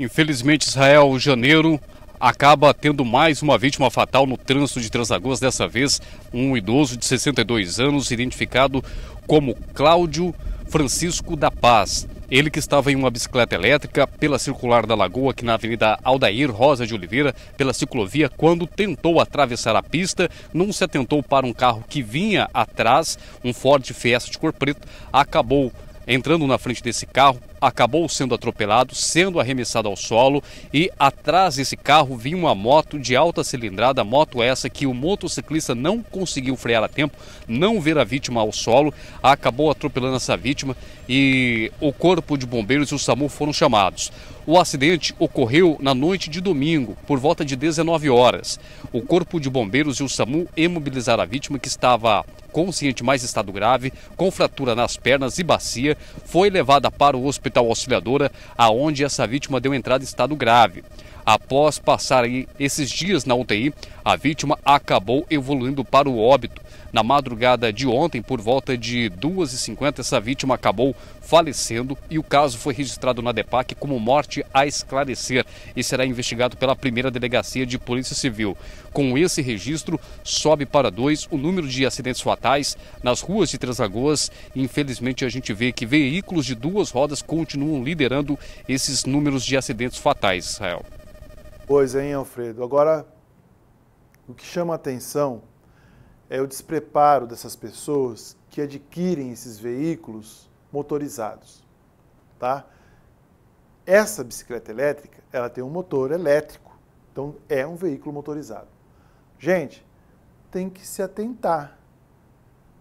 Infelizmente, Israel, janeiro acaba tendo mais uma vítima fatal no trânsito de Três Lagoas, dessa vez um idoso de sessenta e dois anos, identificado como Cláudio Francisco da Paz. Ele que estava em uma bicicleta elétrica pela circular da Lagoa, aqui na Avenida Aldair Rosa de Oliveira, pela ciclovia, quando tentou atravessar a pista, não se atentou para um carro que vinha atrás, um Ford Fiesta de cor preta, acabou entrando na frente desse carro, acabou sendo atropelado, sendo arremessado ao solo, e atrás desse carro vinha uma moto de alta cilindrada, moto essa que o motociclista não conseguiu frear a tempo, não ver a vítima ao solo, acabou atropelando essa vítima e o corpo de bombeiros e o SAMU foram chamados. O acidente ocorreu na noite de domingo, por volta de dezenove horas. O corpo de bombeiros e o SAMU imobilizaram a vítima, que estava consciente mas estado grave, com fratura nas pernas e bacia, foi levada para o Hospital Auxiliadora, aonde essa vítima deu entrada em estado grave. Após passar esses dias na U T I, a vítima acabou evoluindo para o óbito. Na madrugada de ontem, por volta de duas e cinquenta, essa vítima acabou falecendo e o caso foi registrado na DEPAC como morte a esclarecer e será investigado pela primeira Delegacia de Polícia Civil. Com esse registro, sobe para dois o número de acidentes fatais nas ruas de Três Lagoas. Infelizmente, a gente vê que veículos de duas rodas continuam liderando esses números de acidentes fatais, Israel. Pois é, hein, Alfredo. Agora, o que chama a atenção é o despreparo dessas pessoas que adquirem esses veículos motorizados, tá? Essa bicicleta elétrica, ela tem um motor elétrico, então é um veículo motorizado. Gente, tem que se atentar,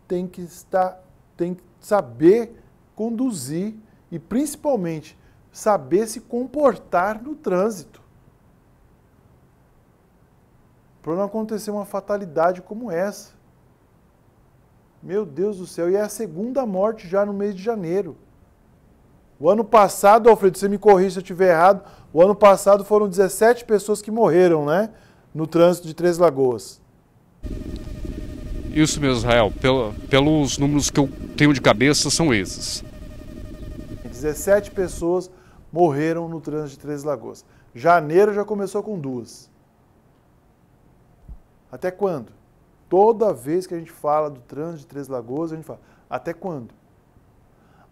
tem que estar, tem que saber conduzir e principalmente saber se comportar no trânsito, para não acontecer uma fatalidade como essa. Meu Deus do céu, e é a segunda morte já no mês de janeiro. O ano passado, Alfredo, você me corrija se eu estiver errado, o ano passado foram dezessete pessoas que morreram, né, no trânsito de Três Lagoas. Isso mesmo, Israel. Pel, pelos números que eu tenho de cabeça, são esses. dezessete pessoas morreram no trânsito de Três Lagoas. Janeiro já começou com duas. Até quando? Toda vez que a gente fala do trânsito de Três Lagoas, a gente fala, até quando?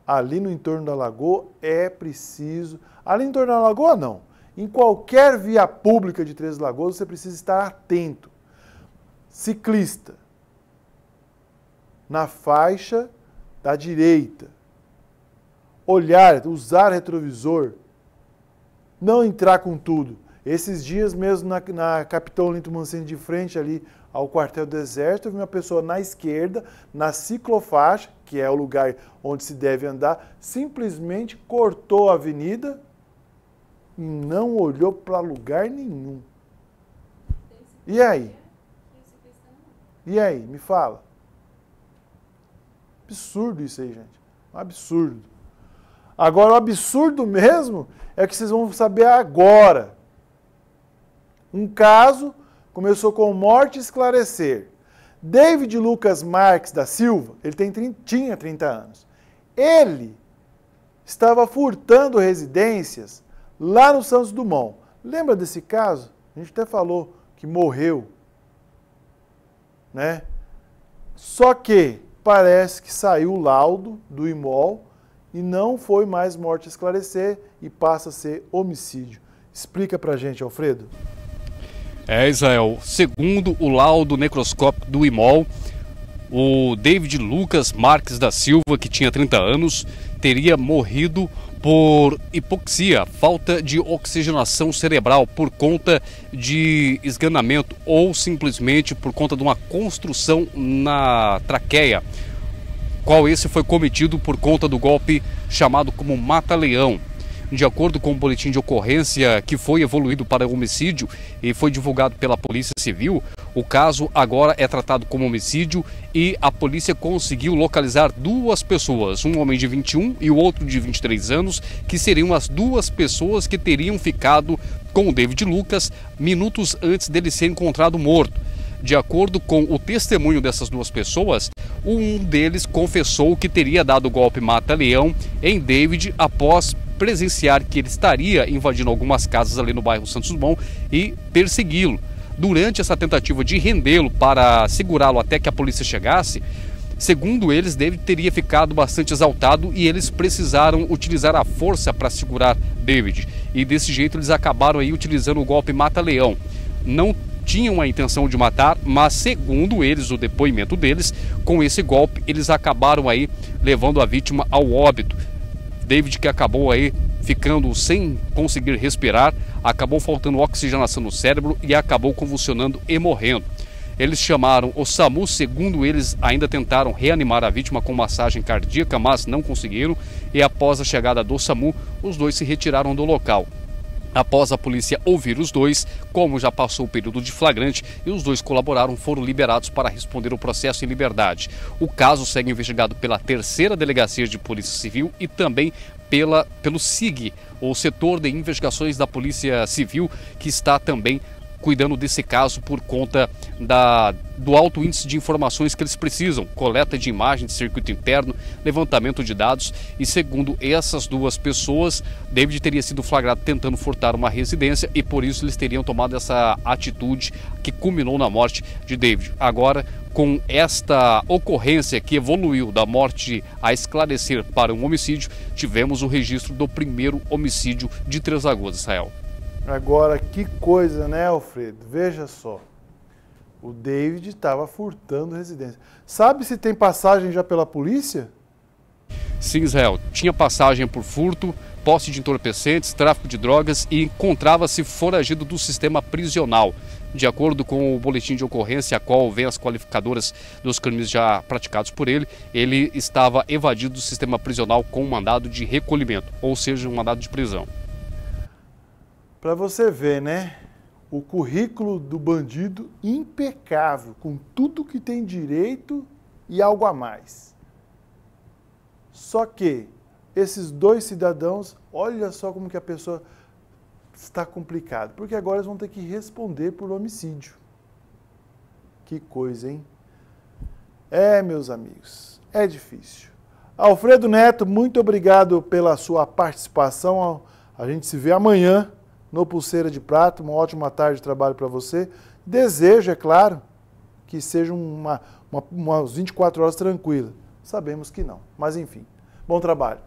Ali no entorno da lagoa é preciso... Ali no entorno da lagoa, não. Em qualquer via pública de Três Lagoas, você precisa estar atento. Ciclista, na faixa da direita. Olhar, usar retrovisor. Não entrar com tudo. Esses dias mesmo, na, na Capitão Olinto Mancini, de frente ali ao quartel do Exército, eu vi uma pessoa na esquerda, na ciclofaixa, que é o lugar onde se deve andar, simplesmente cortou a avenida e não olhou para lugar nenhum. E aí? E aí? Me fala. Absurdo isso aí, gente. Absurdo. Agora, o absurdo mesmo é que vocês vão saber agora. Um caso começou com morte a esclarecer. David Lucas Marques da Silva, ele tem, tinha trinta anos. Ele estava furtando residências lá no Santos Dumont. Lembra desse caso? A gente até falou que morreu, né? Só que parece que saiu o laudo do I M O L e não foi mais morte a esclarecer e passa a ser homicídio. Explica pra gente, Alfredo. É, Israel, segundo o laudo necroscópico do I M O L, o David Lucas Marques da Silva, que tinha trinta anos, teria morrido por hipoxia, falta de oxigenação cerebral por conta de esganamento ou simplesmente por conta de uma construção na traqueia, qual esse foi cometido por conta do golpe chamado como mata-leão. De acordo com o boletim de ocorrência que foi evoluído para homicídio e foi divulgado pela Polícia Civil, o caso agora é tratado como homicídio e a polícia conseguiu localizar duas pessoas, um homem de vinte e um e o outro de vinte e três anos, que seriam as duas pessoas que teriam ficado com o David Lucas minutos antes dele ser encontrado morto. De acordo com o testemunho dessas duas pessoas, um deles confessou que teria dado o golpe mata-leão em David após presenciar que ele estaria invadindo algumas casas ali no bairro Santos Dumont e persegui-lo. Durante essa tentativa de rendê-lo para segurá-lo até que a polícia chegasse, segundo eles, David teria ficado bastante exaltado e eles precisaram utilizar a força para segurar David. E desse jeito eles acabaram aí utilizando o golpe mata-leão. Não tinham a intenção de matar, mas segundo eles, o depoimento deles, com esse golpe eles acabaram aí levando a vítima ao óbito. David, que acabou aí ficando sem conseguir respirar, acabou faltando oxigenação no cérebro e acabou convulsionando e morrendo. Eles chamaram o SAMU, segundo eles ainda tentaram reanimar a vítima com massagem cardíaca, mas não conseguiram, e após a chegada do SAMU, os dois se retiraram do local. Após a polícia ouvir os dois, como já passou o período de flagrante e os dois colaboraram, foram liberados para responder o processo em liberdade. O caso segue investigado pela terceira Delegacia de Polícia Civil e também pela, pelo S I G, o Setor de Investigações da Polícia Civil, que está também cuidando desse caso por conta da, do alto índice de informações que eles precisam, coleta de imagens de circuito interno, levantamento de dados. E segundo essas duas pessoas, David teria sido flagrado tentando furtar uma residência e por isso eles teriam tomado essa atitude que culminou na morte de David. Agora, com esta ocorrência que evoluiu da morte a esclarecer para um homicídio, tivemos o registro do primeiro homicídio de Três Lagoas, Israel. Agora, que coisa, né, Alfredo? Veja só, o David estava furtando residência. Sabe se tem passagem já pela polícia? Sim, Israel. Tinha passagem por furto, posse de entorpecentes, tráfico de drogas e encontrava-se foragido do sistema prisional. De acordo com o boletim de ocorrência, a qual vem as qualificadoras dos crimes já praticados por ele, ele estava evadido do sistema prisional com um mandado de recolhimento, ou seja, um mandado de prisão. Para você ver, né, o currículo do bandido impecável, com tudo que tem direito e algo a mais. Só que esses dois cidadãos, olha só como que a pessoa está complicada, porque agora eles vão ter que responder por homicídio. Que coisa, hein? É, meus amigos, é difícil. Alfredo Neto, muito obrigado pela sua participação. A gente se vê amanhã no Pulseira de Prata. Uma ótima tarde de trabalho para você. Desejo, é claro, que seja uma, uma, umas vinte e quatro horas tranquila. Sabemos que não, mas enfim, bom trabalho.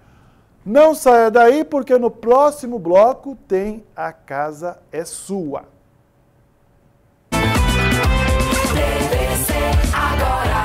Não saia daí, porque no próximo bloco tem A Casa é Sua. T V C Agora.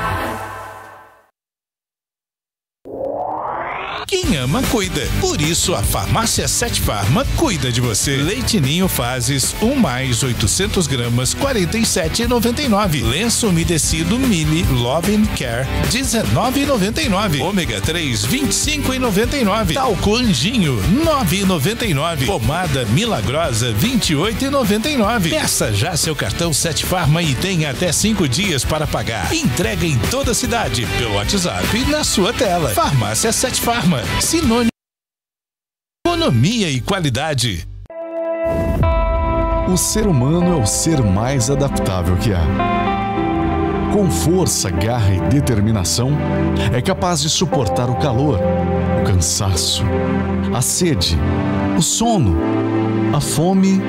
Quem ama, cuida. Por isso, a farmácia Sete Farma cuida de você. Leite Ninho Fases um mais oitocentos gramas, quarenta e sete reais e noventa e nove centavos. Lenço umedecido Mini Love and Care, dezenove reais e noventa e nove centavos. Ômega três, vinte e cinco reais e noventa e nove centavos. Talco Anjinho, nove reais e noventa e nove centavos. Pomada Milagrosa, vinte e oito reais e noventa e nove centavos. Peça já seu cartão Sete Farma e tem até cinco dias para pagar. Entrega em toda a cidade, pelo WhatsApp na sua tela. Farmácia Sete Farma. Sinônimo de economia e qualidade. O ser humano é o ser mais adaptável que há. Com força, garra e determinação, é capaz de suportar o calor, o cansaço, a sede, o sono, a fome,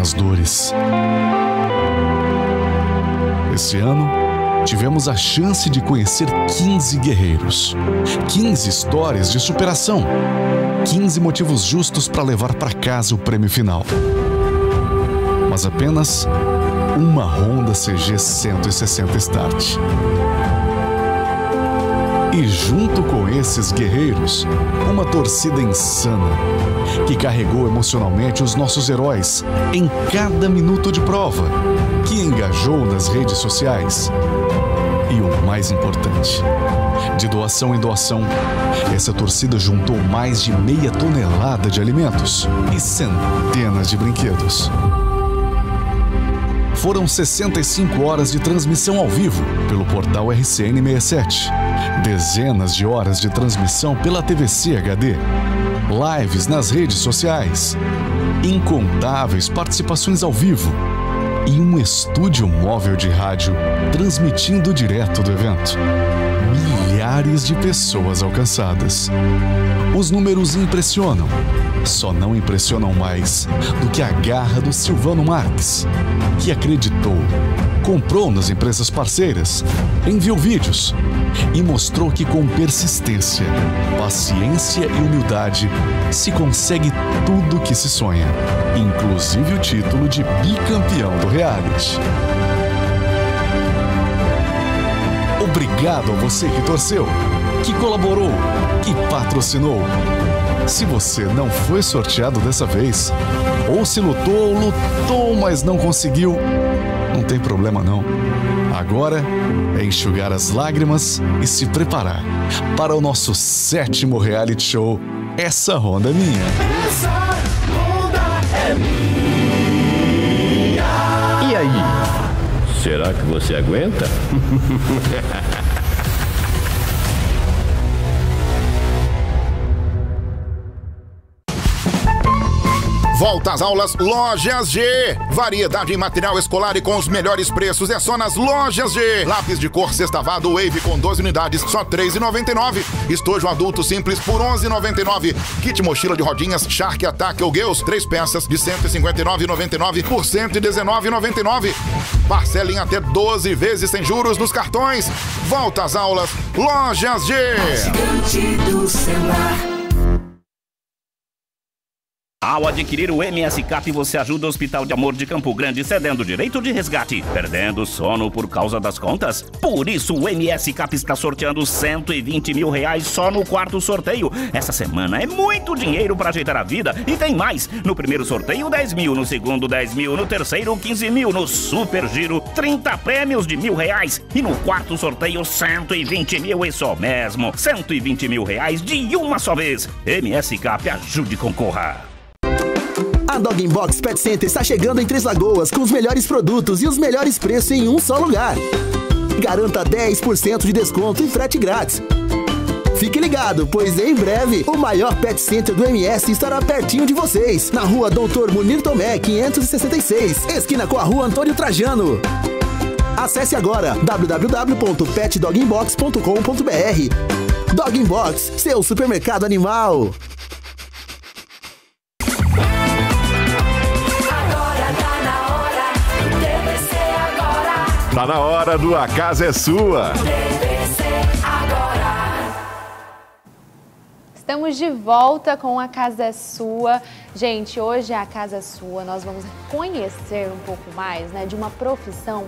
as dores. Esse ano tivemos a chance de conhecer quinze guerreiros, quinze histórias de superação, quinze motivos justos para levar para casa o prêmio final. Mas apenas uma Honda C G cento e sessenta Start. E junto com esses guerreiros, uma torcida insana, que carregou emocionalmente os nossos heróis em cada minuto de prova, que engajou nas redes sociais. E o mais importante, de doação em doação, essa torcida juntou mais de meia tonelada de alimentos e centenas de brinquedos. Foram sessenta e cinco horas de transmissão ao vivo pelo portal R C N sessenta e sete, dezenas de horas de transmissão pela T V C H D, lives nas redes sociais, incontáveis participações ao vivo e um estúdio móvel de rádio transmitindo direto do evento. Milhares de pessoas alcançadas. Os números impressionam. Só não impressionam mais do que a garra do Silvano Marques, que acreditou, comprou nas empresas parceiras, enviou vídeos e mostrou que com persistência, paciência e humildade se consegue tudo o que se sonha, inclusive o título de bicampeão do reality. Obrigado a você que torceu, que colaborou, que patrocinou. Se você não foi sorteado dessa vez, ou se lutou, lutou, mas não conseguiu, não tem problema não. Agora é enxugar as lágrimas e se preparar para o nosso sétimo reality show, Essa Ronda é Minha. Essa ronda é minha. E aí? Será que você aguenta? Volta às aulas Lojas G. Variedade em material escolar e com os melhores preços é só nas Lojas G. Lápis de cor sextavado Wave com doze unidades, só três reais e noventa e nove centavos. Estojo adulto simples por onze reais e noventa e nove centavos. Kit mochila de rodinhas Shark Attack ou Girls, três peças de cento e cinquenta e nove reais e noventa e nove centavos por cento e dezenove reais e noventa e nove centavos. Parcela em até doze vezes sem juros nos cartões. Volta às aulas Lojas G. Ao adquirir o M S Cap, você ajuda o Hospital de Amor de Campo Grande cedendo o direito de resgate. Perdendo sono por causa das contas? Por isso, o M S Cap está sorteando cento e vinte mil reais só no quarto sorteio. Essa semana é muito dinheiro para ajeitar a vida. E tem mais! No primeiro sorteio, dez mil. No segundo, dez mil. No terceiro, quinze mil. No super giro, trinta prêmios de mil reais. E no quarto sorteio, cento e vinte mil. E só mesmo, cento e vinte mil reais de uma só vez. M S Cap, ajude e concorra. A Dog in Box Pet Center está chegando em Três Lagoas com os melhores produtos e os melhores preços em um só lugar. Garanta dez por cento de desconto e frete grátis. Fique ligado, pois em breve o maior Pet Center do M S estará pertinho de vocês, na rua doutor Munir Tomé, quinhentos e sessenta e seis, esquina com a rua Antônio Trajano. Acesse agora w w w ponto pet dog in box ponto com ponto b r. Dog in Box, seu supermercado animal. Tá na hora do A Casa é Sua. T V C Agora. Estamos de volta com A Casa é Sua. Gente, hoje é A Casa é Sua. Nós vamos conhecer um pouco mais, né, de uma profissão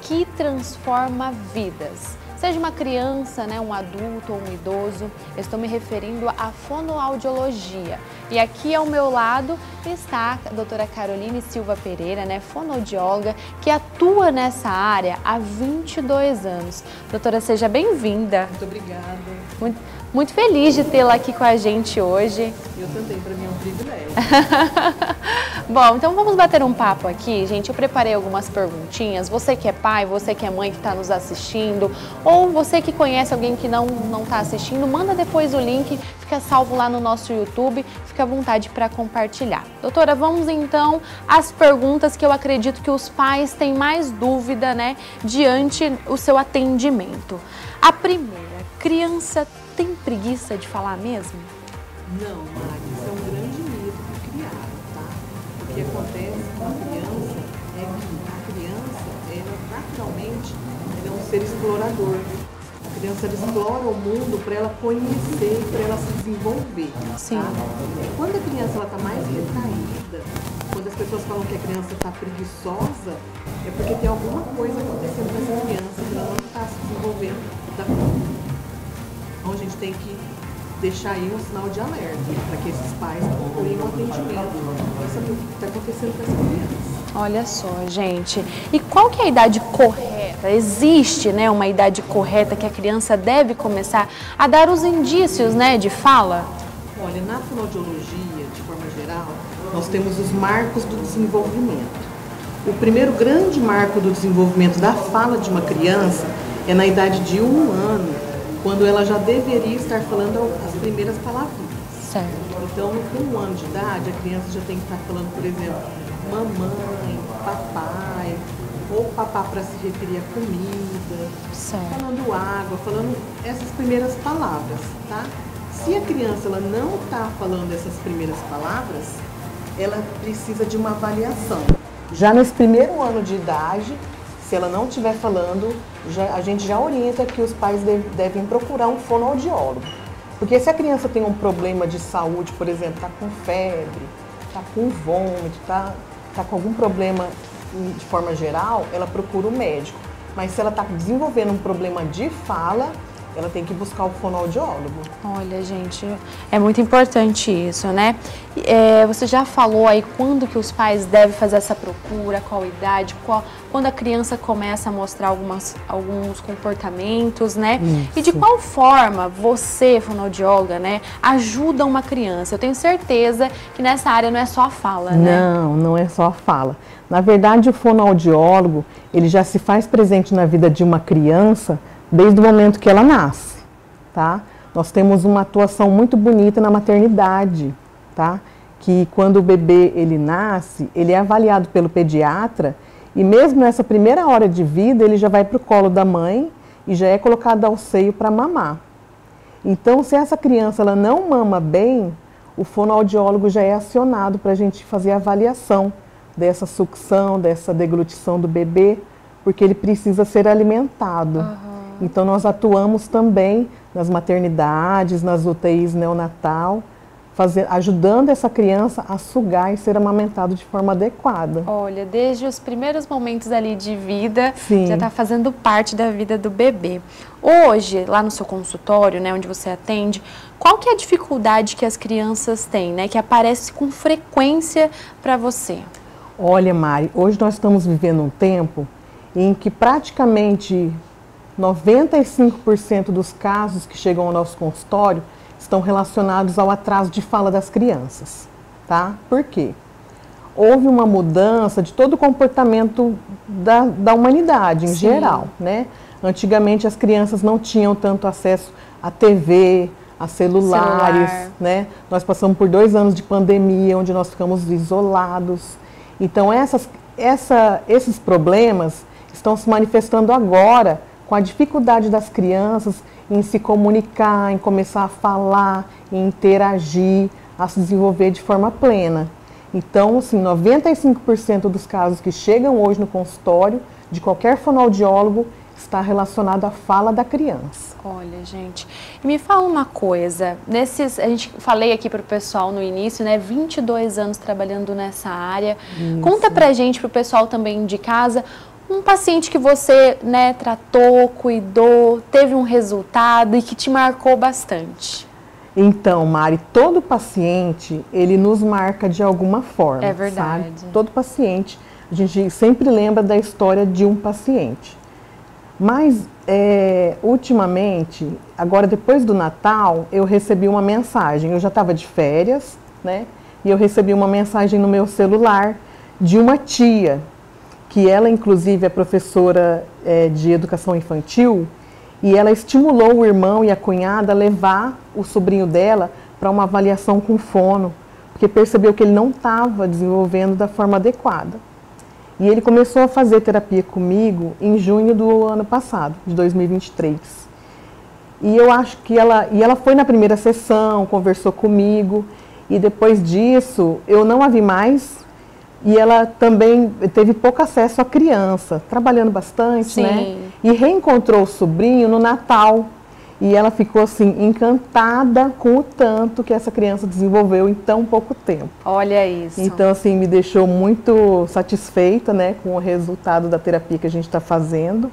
que transforma vidas. Seja uma criança, né, um adulto ou um idoso, eu estou me referindo à fonoaudiologia. E aqui ao meu lado está a doutora Caroline Silva Pereira, né, fonoaudióloga, que atua nessa área há vinte e dois anos. Doutora, seja bem-vinda. Muito obrigada. Muito, muito feliz de tê-la aqui com a gente hoje. Eu também, para mim é um privilégio. Bom, então vamos bater um papo aqui, gente. Eu preparei algumas perguntinhas. Você que é pai, você que é mãe que está nos assistindo, ou você que conhece alguém que não não está assistindo, manda depois o link, fica salvo lá no nosso YouTube, fica à vontade para compartilhar. Doutora, vamos então às perguntas que eu acredito que os pais têm mais dúvida, né, diante o seu atendimento. A primeira, criança tem preguiça de falar mesmo? Não, Mari, isso é um grande medo do criado, tá? O que acontece com a criança é que a criança, ela naturalmente ela é um ser explorador. A criança ela explora o mundo para ela conhecer, para ela se desenvolver. Sim. Tá? Quando a criança está mais retraída, quando as pessoas falam que a criança está preguiçosa, é porque tem alguma coisa acontecendo com essa criança que ela não está se desenvolvendo da forma. Então a gente tem que deixar aí um sinal de alerta, para que esses pais concluem o atendimento para saber o que está acontecendo com essa criança. Olha só, gente. E qual que é a idade correta? Existe, né, uma idade correta que a criança deve começar a dar os indícios, né, de fala? Olha, na fonoaudiologia, de forma geral, nós temos os marcos do desenvolvimento. O primeiro grande marco do desenvolvimento da fala de uma criança é na idade de um ano, quando ela já deveria estar falando as primeiras palavrinhas. Certo. Então, com um ano de idade, a criança já tem que estar falando, por exemplo, mamãe, papai, ou papá para se referir à comida, certo, falando água, falando essas primeiras palavras, tá? Se a criança ela não está falando essas primeiras palavras, ela precisa de uma avaliação. Já nesse primeiro ano de idade, se ela não estiver falando, já, a gente já orienta que os pais de, devem procurar um fonoaudiólogo. Porque se a criança tem um problema de saúde, por exemplo, está com febre, está com vômito, está tá com algum problema de forma geral, ela procura um médico. Mas se ela está desenvolvendo um problema de fala, ela tem que buscar o fonoaudiólogo. Olha, gente, é muito importante isso, né? É, você já falou aí quando que os pais devem fazer essa procura, qual idade, qual, quando a criança começa a mostrar algumas, alguns comportamentos, né? Isso. E de qual forma você, fonoaudióloga, né, ajuda uma criança? Eu tenho certeza que nessa área não é só a fala, né? Não, não é só a fala. Na verdade, o fonoaudiólogo, ele já se faz presente na vida de uma criança desde o momento que ela nasce, tá? Nós temos uma atuação muito bonita na maternidade, tá? Que quando o bebê, ele nasce, ele é avaliado pelo pediatra e mesmo nessa primeira hora de vida, ele já vai para o colo da mãe e já é colocado ao seio para mamar. Então, se essa criança ela não mama bem, o fonoaudiólogo já é acionado para a gente fazer a avaliação dessa sucção, dessa deglutição do bebê, porque ele precisa ser alimentado. Uhum. Então, nós atuamos também nas maternidades, nas U T Is neonatal, fazer, ajudando essa criança a sugar e ser amamentado de forma adequada. Olha, desde os primeiros momentos ali de vida, sim, já está fazendo parte da vida do bebê. Hoje, lá no seu consultório, né, onde você atende, qual que é a dificuldade que as crianças têm, né, que aparece com frequência para você? Olha, Mari, hoje nós estamos vivendo um tempo em que praticamente noventa e cinco por cento dos casos que chegam ao nosso consultório estão relacionados ao atraso de fala das crianças, tá? Por quê? Houve uma mudança de todo o comportamento da, da humanidade em sim, geral, né? Antigamente as crianças não tinham tanto acesso à T V, a celulares, celular, né? Nós passamos por dois anos de pandemia, onde nós ficamos isolados. Então essas, essa, esses problemas estão se manifestando agora, com a dificuldade das crianças em se comunicar, em começar a falar, em interagir, a se desenvolver de forma plena. Então, assim, noventa e cinco por cento dos casos que chegam hoje no consultório, de qualquer fonoaudiólogo, está relacionado à fala da criança. Olha, gente, me fala uma coisa, nesses, a gente falei aqui para o pessoal no início, né, vinte e dois anos trabalhando nessa área. Isso. Conta pra gente, pro pessoal também de casa, um paciente que você, né, tratou, cuidou, teve um resultado e que te marcou bastante. Então, Mari, todo paciente, ele nos marca de alguma forma. É verdade. Sabe? Todo paciente, a gente sempre lembra da história de um paciente. Mas, é, ultimamente, agora depois do Natal, eu recebi uma mensagem. Eu já estava de férias, né? E eu recebi uma mensagem no meu celular de uma tia, que ela, inclusive, é professora é, de educação infantil, e ela estimulou o irmão e a cunhada a levar o sobrinho dela para uma avaliação com fono, porque percebeu que ele não estava desenvolvendo da forma adequada. E ele começou a fazer terapia comigo em junho do ano passado, de dois mil e vinte e três. E eu acho que ela, e ela foi na primeira sessão, conversou comigo, e depois disso eu não a vi mais. E ela também teve pouco acesso à criança, trabalhando bastante, sim, né? E reencontrou o sobrinho no Natal. E ela ficou, assim, encantada com o tanto que essa criança desenvolveu em tão pouco tempo. Olha isso. Então, assim, me deixou muito satisfeita, né, com o resultado da terapia que a gente está fazendo.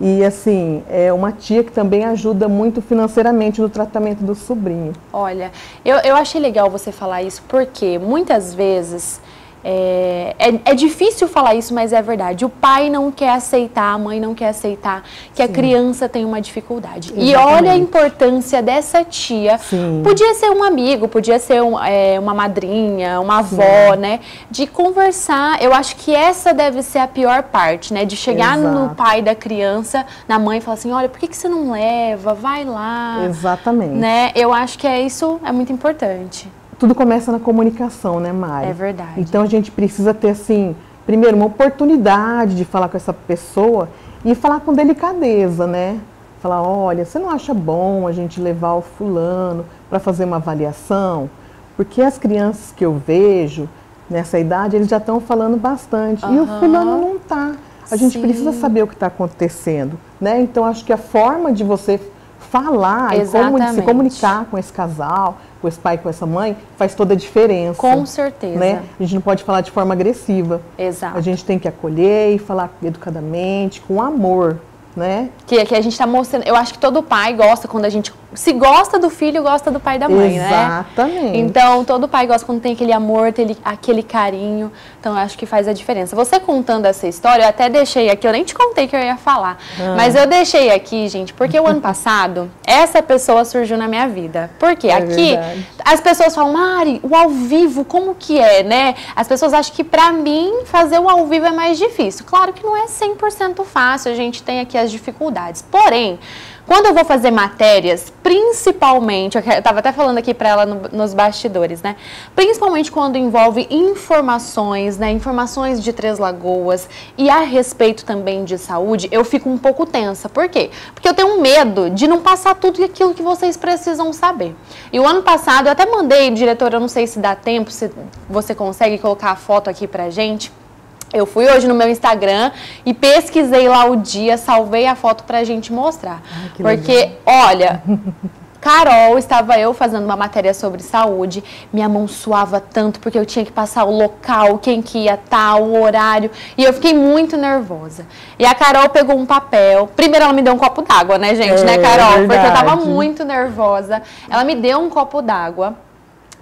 E, assim, é uma tia que também ajuda muito financeiramente no tratamento do sobrinho. Olha, eu, eu achei legal você falar isso, porque muitas vezes... É, é, é difícil falar isso, mas é verdade. O pai não quer aceitar, a mãe não quer aceitar que sim, a criança tem uma dificuldade. Exatamente. E olha a importância dessa tia. Sim. Podia ser um amigo, podia ser um, é, uma madrinha, uma avó, sim, né? De conversar. Eu acho que essa deve ser a pior parte, né? De chegar exato, no pai da criança, na mãe e falar assim, olha, por que, que você não leva? Vai lá. Exatamente. Né? Eu acho que é isso, é muito importante. Tudo começa na comunicação, né, Mari? É verdade. Então, a gente precisa ter, assim, primeiro, uma oportunidade de falar com essa pessoa e falar com delicadeza, né? Falar, olha, você não acha bom a gente levar o fulano para fazer uma avaliação? Porque as crianças que eu vejo nessa idade, eles já estão falando bastante. Uhum. E o fulano não tá. A gente sim, precisa saber o que está acontecendo, né? Então, acho que a forma de você falar exatamente, e comuni- se comunicar com esse casal, com esse pai, com essa mãe, faz toda a diferença. Com certeza. Né? A gente não pode falar de forma agressiva. Exato. A gente tem que acolher e falar educadamente, com amor. né? Que, que a gente tá mostrando, eu acho que todo pai gosta quando a gente, se gosta do filho, gosta do pai e da mãe, exatamente, né? Exatamente. Então, todo pai gosta quando tem aquele amor, aquele, aquele carinho, então eu acho que faz a diferença. Você contando essa história, eu até deixei aqui, eu nem te contei que eu ia falar, ah. mas eu deixei aqui, gente, porque o ano passado, essa pessoa surgiu na minha vida, porque é aqui, verdade. As pessoas falam, Mari, o ao vivo, como que é, né? As pessoas acham que pra mim, fazer o ao vivo é mais difícil, claro que não é cem por cento fácil, a gente tem aqui as dificuldades, porém, quando eu vou fazer matérias, principalmente, eu estava até falando aqui para ela no, nos bastidores, né? Principalmente quando envolve informações, né? Informações de Três Lagoas e a respeito também de saúde, eu fico um pouco tensa. Por quê? Porque eu tenho medo de não passar tudo aquilo que vocês precisam saber. E o ano passado, eu até mandei, diretora, eu não sei se dá tempo, se você consegue colocar a foto aqui pra gente. Eu fui hoje no meu Instagram e pesquisei lá o dia, salvei a foto pra gente mostrar. Ai, porque, legal. Olha, Carol, estava eu fazendo uma matéria sobre saúde, minha mão suava tanto porque eu tinha que passar o local, quem que ia estar, o horário, e eu fiquei muito nervosa. E a Carol pegou um papel, primeiro ela me deu um copo d'água, né, gente, é, né, Carol? Verdade. Porque eu tava muito nervosa, ela me deu um copo d'água.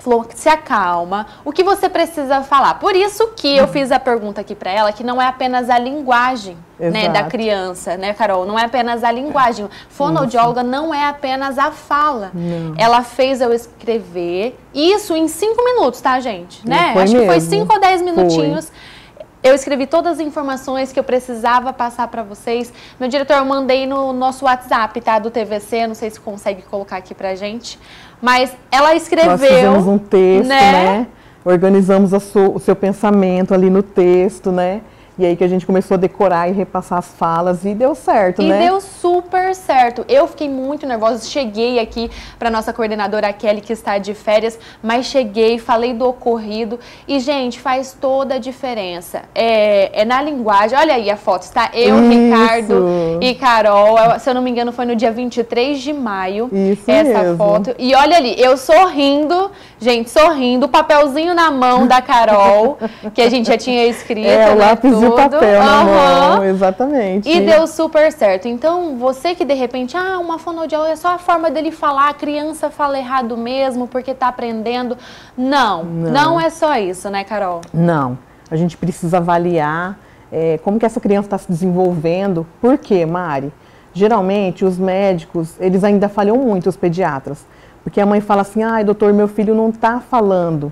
Falou, se acalma, o que você precisa falar. Por isso que eu fiz a pergunta aqui para ela, que não é apenas a linguagem, né, da criança, né, Carol? Não é apenas a linguagem. Fonoaudióloga não é apenas a fala. Não. Ela fez eu escrever isso em cinco minutos, tá, gente? Né? Acho mesmo. Que foi cinco ou dez minutinhos. Foi. Eu escrevi todas as informações que eu precisava passar para vocês. Meu diretor, eu mandei no nosso WhatsApp, tá? Do T V C, não sei se consegue colocar aqui pra gente. Mas ela escreveu... Nós fizemos um texto, né? né? Organizamos a sua, o seu pensamento ali no texto, né? E aí que a gente começou a decorar e repassar as falas e deu certo, e né? E deu super certo. Eu fiquei muito nervosa, cheguei aqui para nossa coordenadora Kelly, que está de férias, mas cheguei, falei do ocorrido e, gente, faz toda a diferença. É, é na linguagem, olha aí a foto, está eu, isso. Ricardo e Carol, se eu não me engano foi no dia vinte e três de maio, isso essa mesmo. Foto. E olha ali, eu sorrindo, gente, sorrindo, papelzinho na mão da Carol, que a gente já tinha escrito, é, né? Tudo. De papel, uhum. Exatamente. E deu super certo. Então, você que de repente, ah, uma fonoaudióloga é só a forma dele falar, a criança fala errado mesmo porque tá aprendendo. Não, não, não é só isso, né, Carol? Não. A gente precisa avaliar é, como que essa criança está se desenvolvendo. Por quê, Mari? Geralmente, os médicos, eles ainda falham muito, os pediatras. Porque a mãe fala assim, ai, doutor, meu filho não tá falando.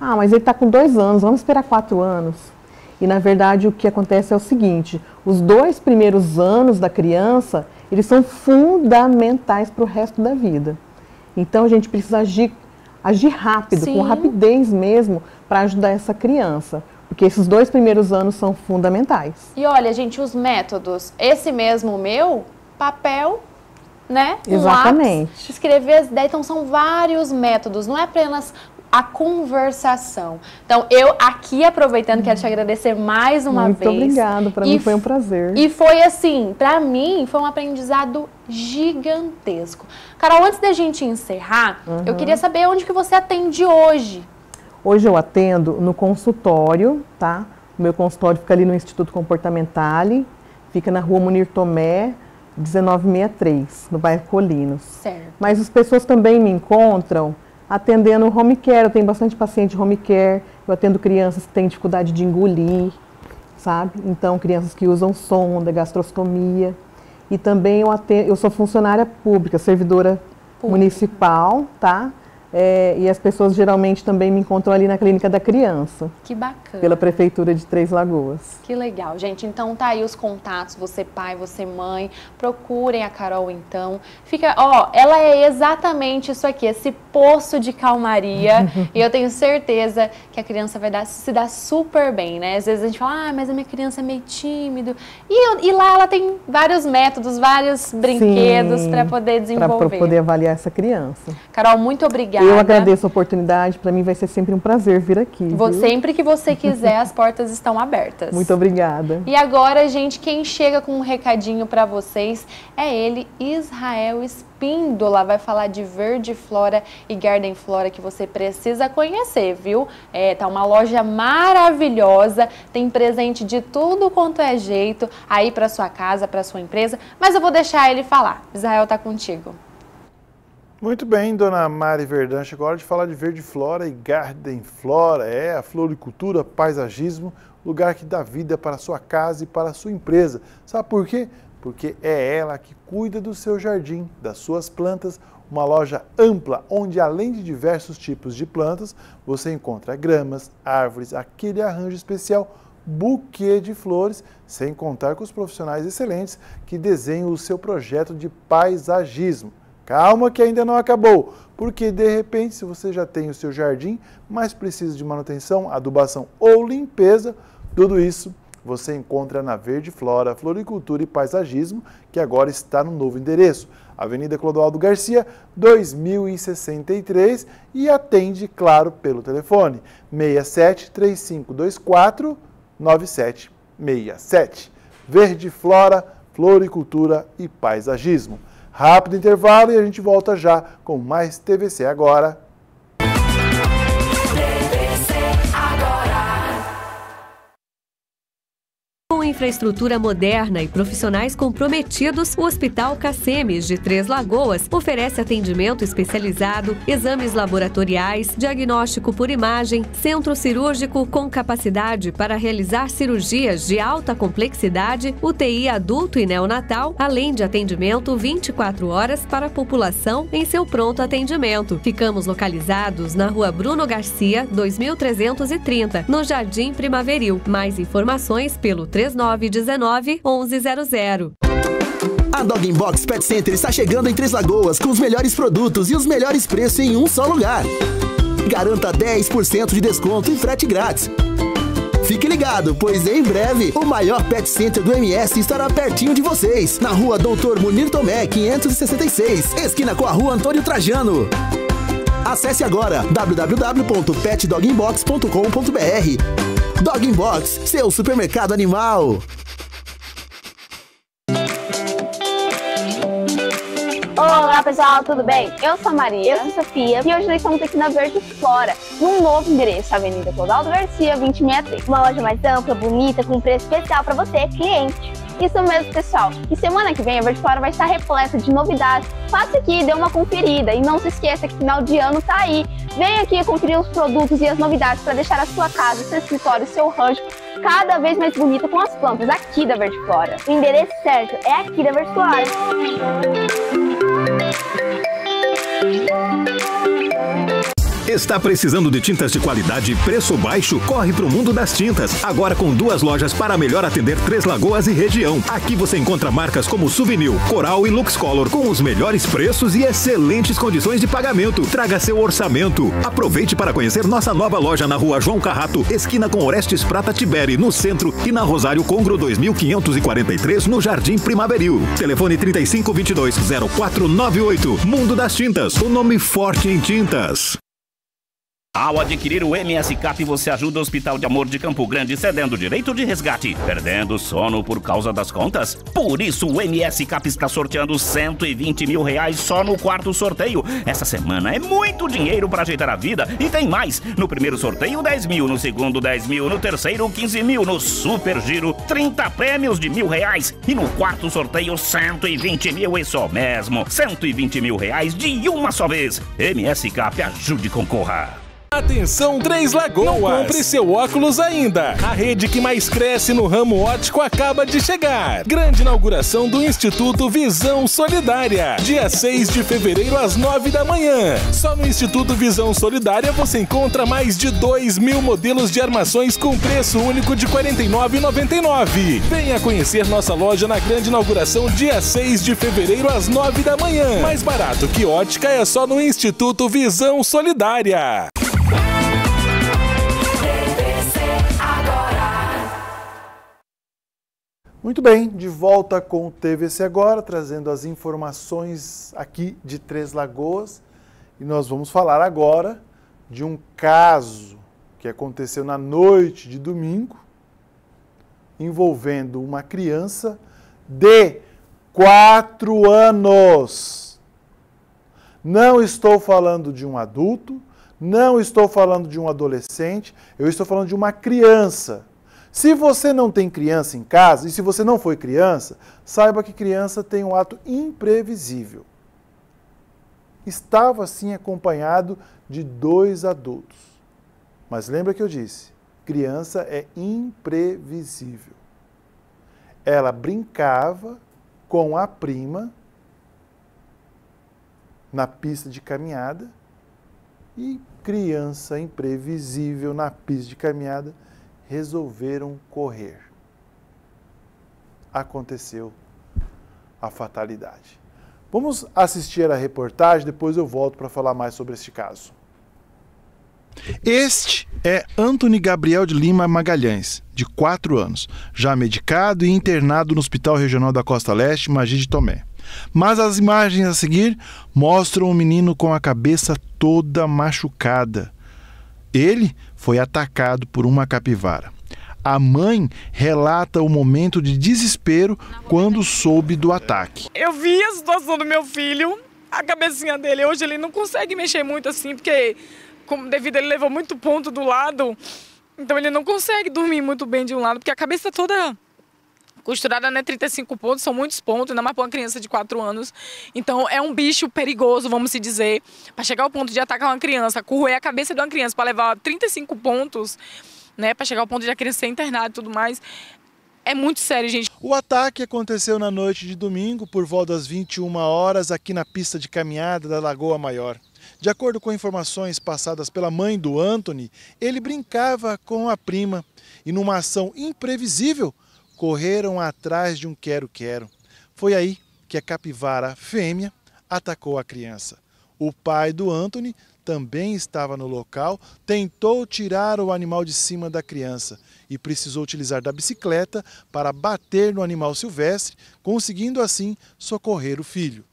Ah, mas ele tá com dois anos, vamos esperar quatro anos. E, na verdade, o que acontece é o seguinte, os dois primeiros anos da criança, eles são fundamentais para o resto da vida. Então, a gente precisa agir, agir rápido, sim, com rapidez mesmo, para ajudar essa criança. Porque esses dois primeiros anos são fundamentais. E olha, gente, os métodos, esse mesmo meu, papel... Né? Um exatamente. Lápis, escrever as ideias. Então, são vários métodos, não é apenas a conversação. Então, eu aqui, aproveitando, quero te agradecer mais uma muito vez. Muito obrigada, para mim foi um prazer. E foi assim, para mim, foi um aprendizado gigantesco. Carol, antes da gente encerrar, uhum. eu queria saber onde que você atende hoje. Hoje eu atendo no consultório, tá? O meu consultório fica ali no Instituto Comportamentale, fica na rua Munir Tomé, dezenove sessenta e três, no bairro Colinos. Certo. Mas as pessoas também me encontram atendendo home care. Eu tenho bastante paciente home care. Eu atendo crianças que têm dificuldade de engolir, sabe? Então, crianças que usam sonda, gastrostomia. E também eu atendo, eu sou funcionária pública, servidora pública. Municipal, tá? É, e as pessoas geralmente também me encontram ali na Clínica da Criança. Que bacana. Pela Prefeitura de Três Lagoas. Que legal, gente. Então tá aí os contatos, você pai, você mãe, procurem a Carol então. Fica, ó, ela é exatamente isso aqui, esse poço de calmaria. E eu tenho certeza que a criança vai dar, se dar super bem, né? Às vezes a gente fala, ah, mas a minha criança é meio tímida. E, e lá ela tem vários métodos, vários brinquedos para poder desenvolver. Para poder avaliar essa criança. Carol, muito obrigada. obrigada. Eu agradeço a oportunidade, para mim vai ser sempre um prazer vir aqui. Vou, sempre que você quiser, as portas estão abertas. Muito obrigada. E agora, gente, quem chega com um recadinho para vocês é ele, Israel Espíndola. Vai falar de Verde Flora e Garden Flora, que você precisa conhecer, viu? É, tá uma loja maravilhosa, tem presente de tudo quanto é jeito, aí para sua casa, para sua empresa, mas eu vou deixar ele falar. Israel, tá contigo. Muito bem, dona Mari Verdã, chegou a hora de falar de Verde Flora e Garden Flora. É a floricultura, paisagismo, lugar que dá vida para a sua casa e para a sua empresa. Sabe por quê? Porque é ela que cuida do seu jardim, das suas plantas. Uma loja ampla, onde além de diversos tipos de plantas, você encontra gramas, árvores, aquele arranjo especial, buquê de flores, sem contar com os profissionais excelentes que desenham o seu projeto de paisagismo. Calma que ainda não acabou, porque de repente, se você já tem o seu jardim, mas precisa de manutenção, adubação ou limpeza, tudo isso você encontra na Verde Flora, Floricultura e Paisagismo, que agora está no novo endereço, Avenida Clodoaldo Garcia, dois mil e sessenta e três, e atende, claro, pelo telefone seis sete três cinco dois quatro nove sete seis sete. Verde Flora, Floricultura e Paisagismo. Rápido intervalo e a gente volta já com mais T V C Agora. T V C Agora. Com infraestrutura moderna e profissionais comprometidos, o Hospital Cacemes de Três Lagoas oferece atendimento especializado, exames laboratoriais, diagnóstico por imagem, centro cirúrgico com capacidade para realizar cirurgias de alta complexidade, U T I adulto e neonatal, além de atendimento vinte e quatro horas para a população em seu pronto atendimento. Ficamos localizados na Rua Bruno Garcia, dois mil trezentos e trinta, no Jardim Primaveril. Mais informações pelo três nove um nove, onze zero zero. A Dog in Box Pet Center está chegando em Três Lagoas com os melhores produtos e os melhores preços em um só lugar. Garanta dez por cento de desconto e frete grátis. Fique ligado, pois em breve o maior pet center do M S estará pertinho de vocês, na Rua doutor Munir Tomé, quinhentos e sessenta e seis, esquina com a Rua Antônio Trajano. Acesse agora w w w ponto pet dog in box ponto com ponto b r. Dog in Box, seu supermercado animal. Olá pessoal, tudo bem? Eu sou a Maria, eu sou a Sofia e hoje nós estamos aqui na Verde Flora, num novo endereço, Avenida Clodoaldo Garcia, dois mil e sessenta e três. Uma loja mais ampla, bonita, com um preço especial para você, cliente. Isso mesmo pessoal, e semana que vem a Verde Flora vai estar repleta de novidades. Faça aqui e dê uma conferida e não se esqueça que final de ano tá aí. Venha aqui conferir os produtos e as novidades para deixar a sua casa, seu escritório, seu rancho cada vez mais bonita com as plantas aqui da Verde Flora. O endereço certo é aqui da Verde Flora. Está precisando de tintas de qualidade e preço baixo? Corre para o Mundo das Tintas. Agora com duas lojas para melhor atender Três Lagoas e região. Aqui você encontra marcas como Souvenir, Coral e Lux Color, com os melhores preços e excelentes condições de pagamento. Traga seu orçamento. Aproveite para conhecer nossa nova loja na Rua João Carrato, esquina com Orestes Prata Tiberi, no centro, e na Rosário Congro dois mil quinhentos e quarenta e três, no Jardim Primaveril. Telefone trinta e cinco, vinte e dois, zero quatro nove oito. Mundo das Tintas, o nome forte em tintas. Ao adquirir o M S Cap, você ajuda o Hospital de Amor de Campo Grande cedendo o direito de resgate. Perdendo sono por causa das contas? Por isso, o M S Cap está sorteando cento e vinte mil reais só no quarto sorteio. Essa semana é muito dinheiro para ajeitar a vida e tem mais. No primeiro sorteio, dez mil. No segundo, dez mil. No terceiro, quinze mil. No super giro, trinta prêmios de mil reais. E no quarto sorteio, cento e vinte mil. E só mesmo, cento e vinte mil reais de uma só vez. M S Cap, ajude e concorra. Atenção Três Lagoas! Não compre seu óculos ainda! A rede que mais cresce no ramo óptico acaba de chegar! Grande inauguração do Instituto Visão Solidária, dia seis de fevereiro às nove da manhã. Só no Instituto Visão Solidária você encontra mais de dois mil modelos de armações com preço único de quarenta e nove reais e noventa e nove centavos. Venha conhecer nossa loja na grande inauguração dia seis de fevereiro às nove da manhã. Mais barato que ótica é só no Instituto Visão Solidária. Muito bem, de volta com o T V C Agora, trazendo as informações aqui de Três Lagoas. E nós vamos falar agora de um caso que aconteceu na noite de domingo, envolvendo uma criança de quatro anos. Não estou falando de um adulto, não estou falando de um adolescente, eu estou falando de uma criança. Se você não tem criança em casa, e se você não foi criança, saiba que criança tem um ato imprevisível. Estava, sim, acompanhado de dois adultos. Mas lembra que eu disse, criança é imprevisível. Ela brincava com a prima na pista de caminhada, e criança imprevisível na pista de caminhada, resolveram correr. Aconteceu a fatalidade. Vamos assistir a reportagem, depois eu volto para falar mais sobre este caso. Este é Antony Gabriel de Lima Magalhães, de quatro anos, já medicado e internado no Hospital Regional da Costa Leste, Mogi de Tomé. Mas as imagens a seguir mostram o menino com a cabeça toda machucada. Ele foi atacado por uma capivara. A mãe relata o momento de desespero quando soube do ataque. Eu vi a situação do meu filho, a cabecinha dele. Hoje ele não consegue mexer muito assim, porque como devido ele levou muito ponto do lado, então ele não consegue dormir muito bem de um lado, porque a cabeça toda costurada, né, trinta e cinco pontos, são muitos pontos, ainda mais para uma criança de quatro anos. Então é um bicho perigoso, vamos se dizer, para chegar ao ponto de atacar uma criança, correr a cabeça de uma criança para levar trinta e cinco pontos, né, para chegar ao ponto de a criança ser internada e tudo mais. É muito sério, gente. O ataque aconteceu na noite de domingo, por volta das vinte e uma horas, aqui na pista de caminhada da Lagoa Maior. De acordo com informações passadas pela mãe do Antony, ele brincava com a prima e, numa ação imprevisível, correram atrás de um quero-quero. Foi aí que a capivara fêmea atacou a criança. O pai do Antony também estava no local, tentou tirar o animal de cima da criança e precisou utilizar da bicicleta para bater no animal silvestre, conseguindo assim socorrer o filho.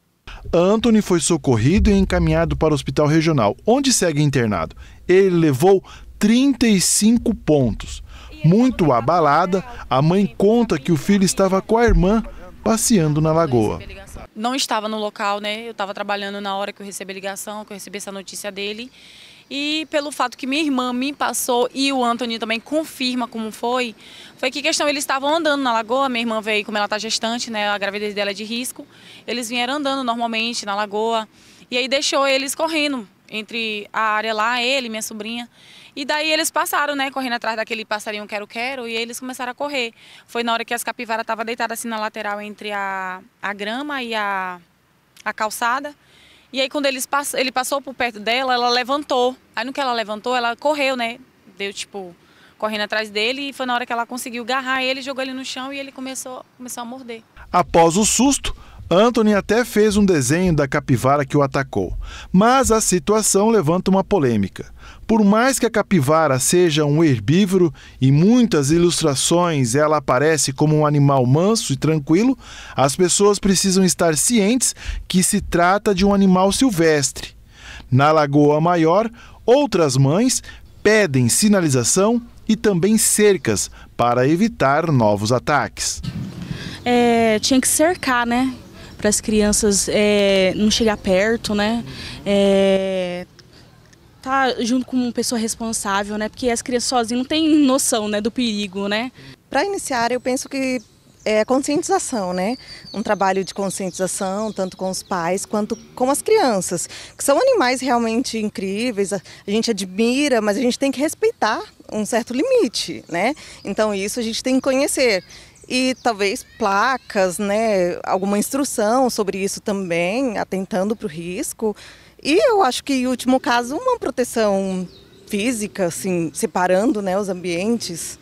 Antony foi socorrido e encaminhado para o hospital regional, onde segue internado. Ele levou trinta e cinco pontos. Muito abalada, a mãe conta que o filho estava com a irmã passeando na lagoa. Não estava no local, né? Eu estava trabalhando na hora que eu recebi a ligação, que eu recebi essa notícia dele. E pelo fato que minha irmã me passou e o Antony também confirma como foi, foi que questão, eles estavam andando na lagoa, minha irmã veio, como ela está gestante, né? A gravidez dela é de risco. Eles vieram andando normalmente na lagoa e aí deixou eles correndo entre a área lá, ele e minha sobrinha. E daí eles passaram, né, correndo atrás daquele passarinho quero-quero, e eles começaram a correr. Foi na hora que as capivaras estavam deitadas assim na lateral entre a, a grama e a, a calçada. E aí quando eles pass... ele passou por perto dela, ela levantou. Aí no que ela levantou, ela correu, né, deu tipo, correndo atrás dele, e foi na hora que ela conseguiu agarrar ele, jogou ele no chão e ele começou, começou a morder. Após o susto, Antony até fez um desenho da capivara que o atacou, mas a situação levanta uma polêmica. Por mais que a capivara seja um herbívoro e muitas ilustrações ela aparece como um animal manso e tranquilo, as pessoas precisam estar cientes que se trata de um animal silvestre. Na Lagoa Maior, outras mães pedem sinalização e também cercas para evitar novos ataques. É, tinha que cercar, né? Para as crianças é, não chegar perto, né? É, tá junto com uma pessoa responsável, né? Porque as crianças sozinhas não têm noção, né, do perigo, né? Para iniciar, eu penso que é conscientização, né? Um trabalho de conscientização, tanto com os pais quanto com as crianças, que são animais realmente incríveis, a gente admira, mas a gente tem que respeitar um certo limite, né? Então isso a gente tem que conhecer. E talvez placas, né, alguma instrução sobre isso também, atentando para o risco. E eu acho que, em último caso, uma proteção física, assim, separando, né, os ambientes,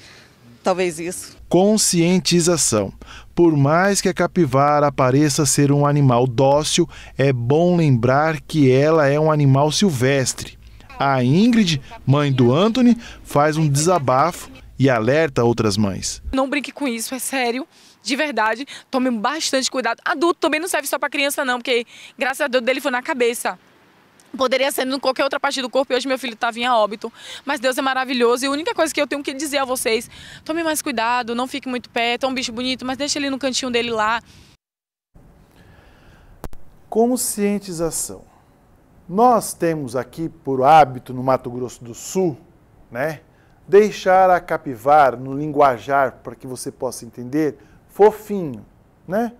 talvez isso. Conscientização. Por mais que a capivara pareça ser um animal dócil, é bom lembrar que ela é um animal silvestre. A Ingrid, mãe do Antony, faz um desabafo e alerta outras mães. Não brinque com isso, é sério, de verdade. Tome bastante cuidado. Adulto também não serve só para criança não, porque graças a Deus dele foi na cabeça. Poderia ser em qualquer outra parte do corpo e hoje meu filho estava em óbito. Mas Deus é maravilhoso e a única coisa que eu tenho que dizer a vocês, tome mais cuidado, não fique muito perto, é um bicho bonito, mas deixa ele no cantinho dele lá. Conscientização. Nós temos aqui por hábito no Mato Grosso do Sul, né, deixar a capivara no linguajar, para que você possa entender, fofinho, né?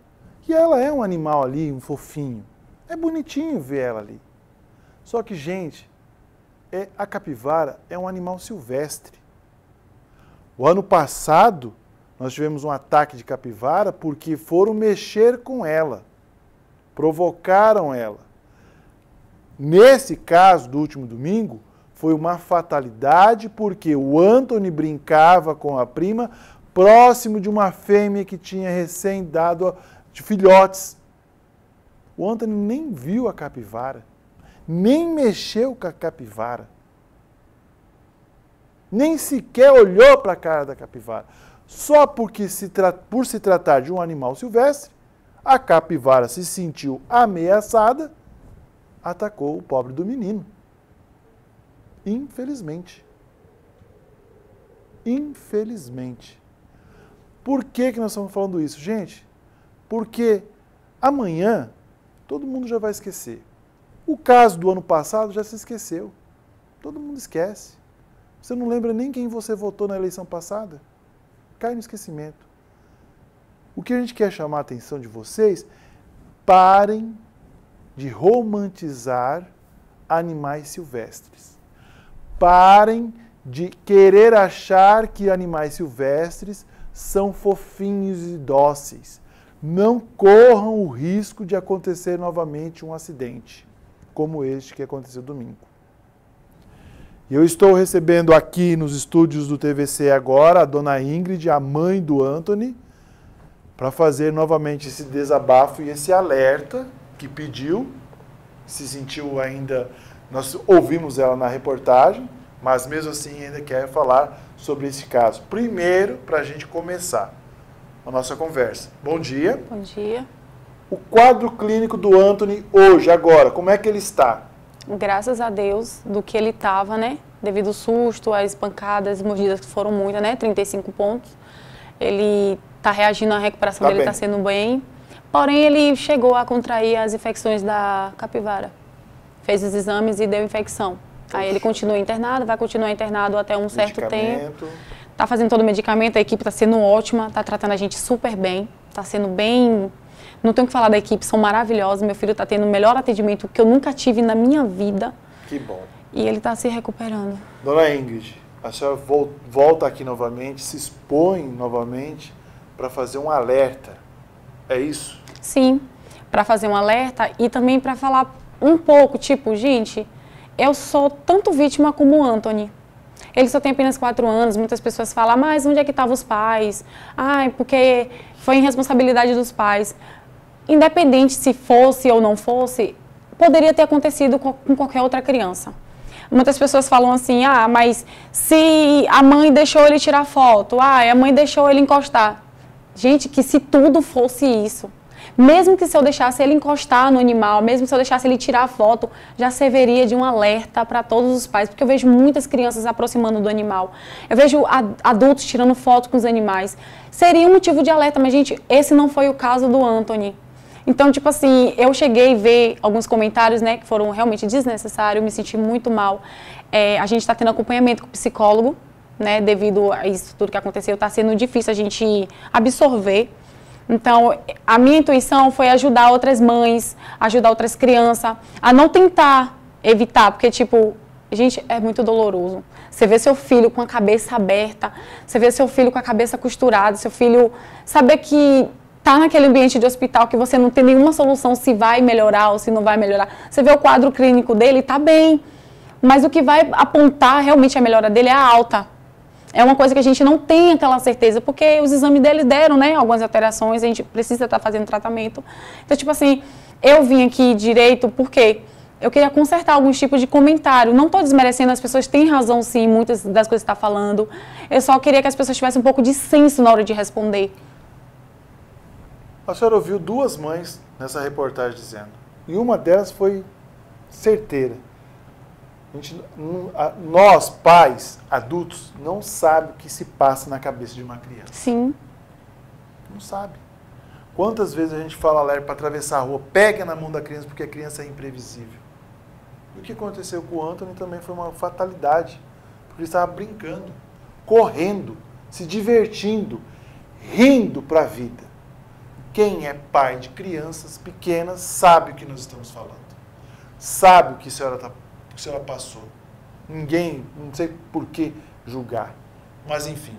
E ela é um animal ali, um fofinho. É bonitinho ver ela ali. Só que, gente, é, a capivara é um animal silvestre. O ano passado, nós tivemos um ataque de capivara porque foram mexer com ela, provocaram ela. Nesse caso do último domingo, foi uma fatalidade porque o Anthony brincava com a prima próximo de uma fêmea que tinha recém dado de filhotes. O Anthony nem viu a capivara. Nem mexeu com a capivara. Nem sequer olhou para a cara da capivara. Só porque se tra... por se tratar de um animal silvestre, a capivara se sentiu ameaçada, atacou o pobre do menino. Infelizmente. Infelizmente. Por que que nós estamos falando isso, gente? Porque amanhã todo mundo já vai esquecer. O caso do ano passado já se esqueceu. Todo mundo esquece. Você não lembra nem quem você votou na eleição passada? Cai no esquecimento. O que a gente quer chamar a atenção de vocês, parem de romantizar animais silvestres. Parem de querer achar que animais silvestres são fofinhos e dóceis. Não corram o risco de acontecer novamente um acidente como este que aconteceu domingo. Eu estou recebendo aqui nos estúdios do T V C agora a dona Ingrid, a mãe do Anthony, para fazer novamente esse desabafo e esse alerta que pediu, se sentiu ainda, nós ouvimos ela na reportagem, mas mesmo assim ainda quer falar sobre esse caso. Primeiro, para a gente começar a nossa conversa. Bom dia. Bom dia. O quadro clínico do Anthony hoje, agora, como é que ele está? Graças a Deus, do que ele estava, né? Devido ao susto, às pancadas, mordidas que foram muitas, né? trinta e cinco pontos. Ele está reagindo, a recuperação dele está sendo bem. Porém, ele chegou a contrair as infecções da capivara. Fez os exames e deu infecção. Aí ele continua internado, vai continuar internado até um certo tempo. Está fazendo todo o medicamento, a equipe está sendo ótima, está tratando a gente super bem. Está sendo bem... Não tenho o que falar da equipe, são maravilhosos. Meu filho está tendo o melhor atendimento que eu nunca tive na minha vida. Que bom. E ele está se recuperando. Dona Ingrid, a senhora volta aqui novamente, se expõe novamente para fazer um alerta. É isso? Sim, para fazer um alerta e também para falar um pouco, tipo, gente, eu sou tanto vítima como o Anthony. Ele só tem apenas quatro anos, muitas pessoas falam, mas onde é que estavam os pais? Ai, porque foi irresponsabilidade dos pais. Independente se fosse ou não fosse, poderia ter acontecido com qualquer outra criança. Muitas pessoas falam assim, ah, mas se a mãe deixou ele tirar foto, ah, a mãe deixou ele encostar. Gente, que se tudo fosse isso, mesmo que se eu deixasse ele encostar no animal, mesmo se eu deixasse ele tirar foto, já serviria de um alerta para todos os pais, porque eu vejo muitas crianças aproximando do animal. Eu vejo adultos tirando foto com os animais. Seria um motivo de alerta, mas, gente, esse não foi o caso do Anthony. Então, tipo assim, eu cheguei a ver alguns comentários, né, que foram realmente desnecessários, me senti muito mal. É, a gente está tendo acompanhamento com o psicólogo, né, devido a isso tudo que aconteceu, está sendo difícil a gente absorver. Então, a minha intuição foi ajudar outras mães, ajudar outras crianças, a não tentar evitar, porque, tipo, gente, é muito doloroso. Você vê seu filho com a cabeça aberta, você vê seu filho com a cabeça costurada, seu filho saber que tá naquele ambiente de hospital que você não tem nenhuma solução se vai melhorar ou se não vai melhorar. Você vê o quadro clínico dele, tá bem, mas o que vai apontar realmente a melhora dele é a alta. É uma coisa que a gente não tem aquela certeza, porque os exames dele deram, né, algumas alterações, a gente precisa estar fazendo tratamento. Então, tipo assim, eu vim aqui direito porque eu queria consertar alguns tipos de comentário. Não estou desmerecendo, as pessoas têm razão, sim, muitas das coisas que está falando. Eu só queria que as pessoas tivessem um pouco de senso na hora de responder. A senhora ouviu duas mães nessa reportagem dizendo, e uma delas foi certeira. A gente, nós, pais, adultos, não sabemos o que se passa na cabeça de uma criança. Sim. Não sabe. Quantas vezes a gente fala lá para atravessar a rua, pega na mão da criança, porque a criança é imprevisível. E o que aconteceu com o Anthony também foi uma fatalidade. Porque ele estava brincando, correndo, se divertindo, rindo para a vida. Quem é pai de crianças pequenas sabe o que nós estamos falando. Sabe o que a senhora, tá, o que a senhora passou. Ninguém, não sei por que julgar. Mas, enfim,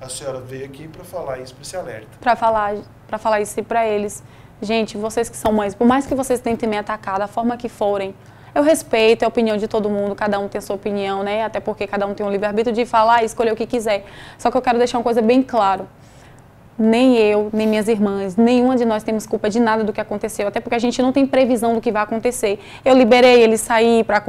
a senhora veio aqui para falar isso, para esse alerta. Para falar, para falar isso para eles. Gente, vocês que são mães, por mais que vocês tentem me atacar da forma que forem, eu respeito a opinião de todo mundo, cada um tem sua opinião, né? Até porque cada um tem um livre-arbítrio de falar e escolher o que quiser. Só que eu quero deixar uma coisa bem clara. Nem eu, nem minhas irmãs, nenhuma de nós temos culpa de nada do que aconteceu, até porque a gente não tem previsão do que vai acontecer. Eu liberei ele sair para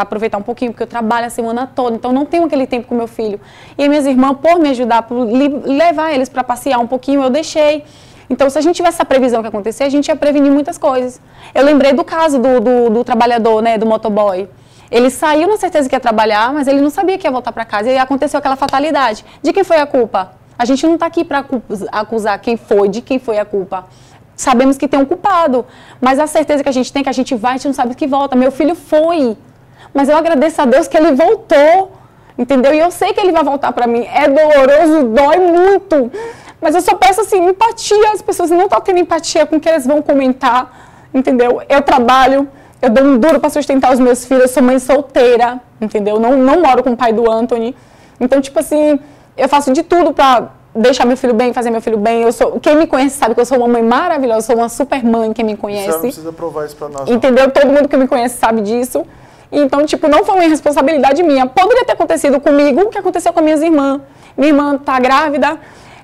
aproveitar um pouquinho, porque eu trabalho a semana toda, então não tenho aquele tempo com meu filho. E minhas irmãs, por me ajudar, por levar eles para passear um pouquinho, eu deixei. Então, se a gente tivesse essa previsão que acontecer, a gente ia prevenir muitas coisas. Eu lembrei do caso do, do, do trabalhador, né, do motoboy. Ele saiu na certeza que ia trabalhar, mas ele não sabia que ia voltar para casa. E aconteceu aquela fatalidade. De quem foi a culpa? A gente não está aqui para acusar quem foi, de quem foi a culpa. Sabemos que tem um culpado, mas a certeza que a gente tem, que a gente vai, a gente não sabe que volta. Meu filho foi, mas eu agradeço a Deus que ele voltou, entendeu? E eu sei que ele vai voltar para mim. É doloroso, dói muito. Mas eu só peço, assim, empatia. As pessoas não estão tendo empatia com o que elas vão comentar, entendeu? Eu trabalho, eu dou um duro para sustentar os meus filhos, eu sou mãe solteira, entendeu? Não, não moro com o pai do Anthony. Então, tipo assim, eu faço de tudo para deixar meu filho bem, fazer meu filho bem. Eu sou, quem me conhece sabe que eu sou uma mãe maravilhosa, eu sou uma super mãe, quem me conhece. Você não precisa provar isso para nós. Entendeu? Não. Todo mundo que me conhece sabe disso. Então, tipo, não foi uma responsabilidade minha. Poderia ter acontecido comigo o que aconteceu com minhas irmãs. Minha irmã tá grávida.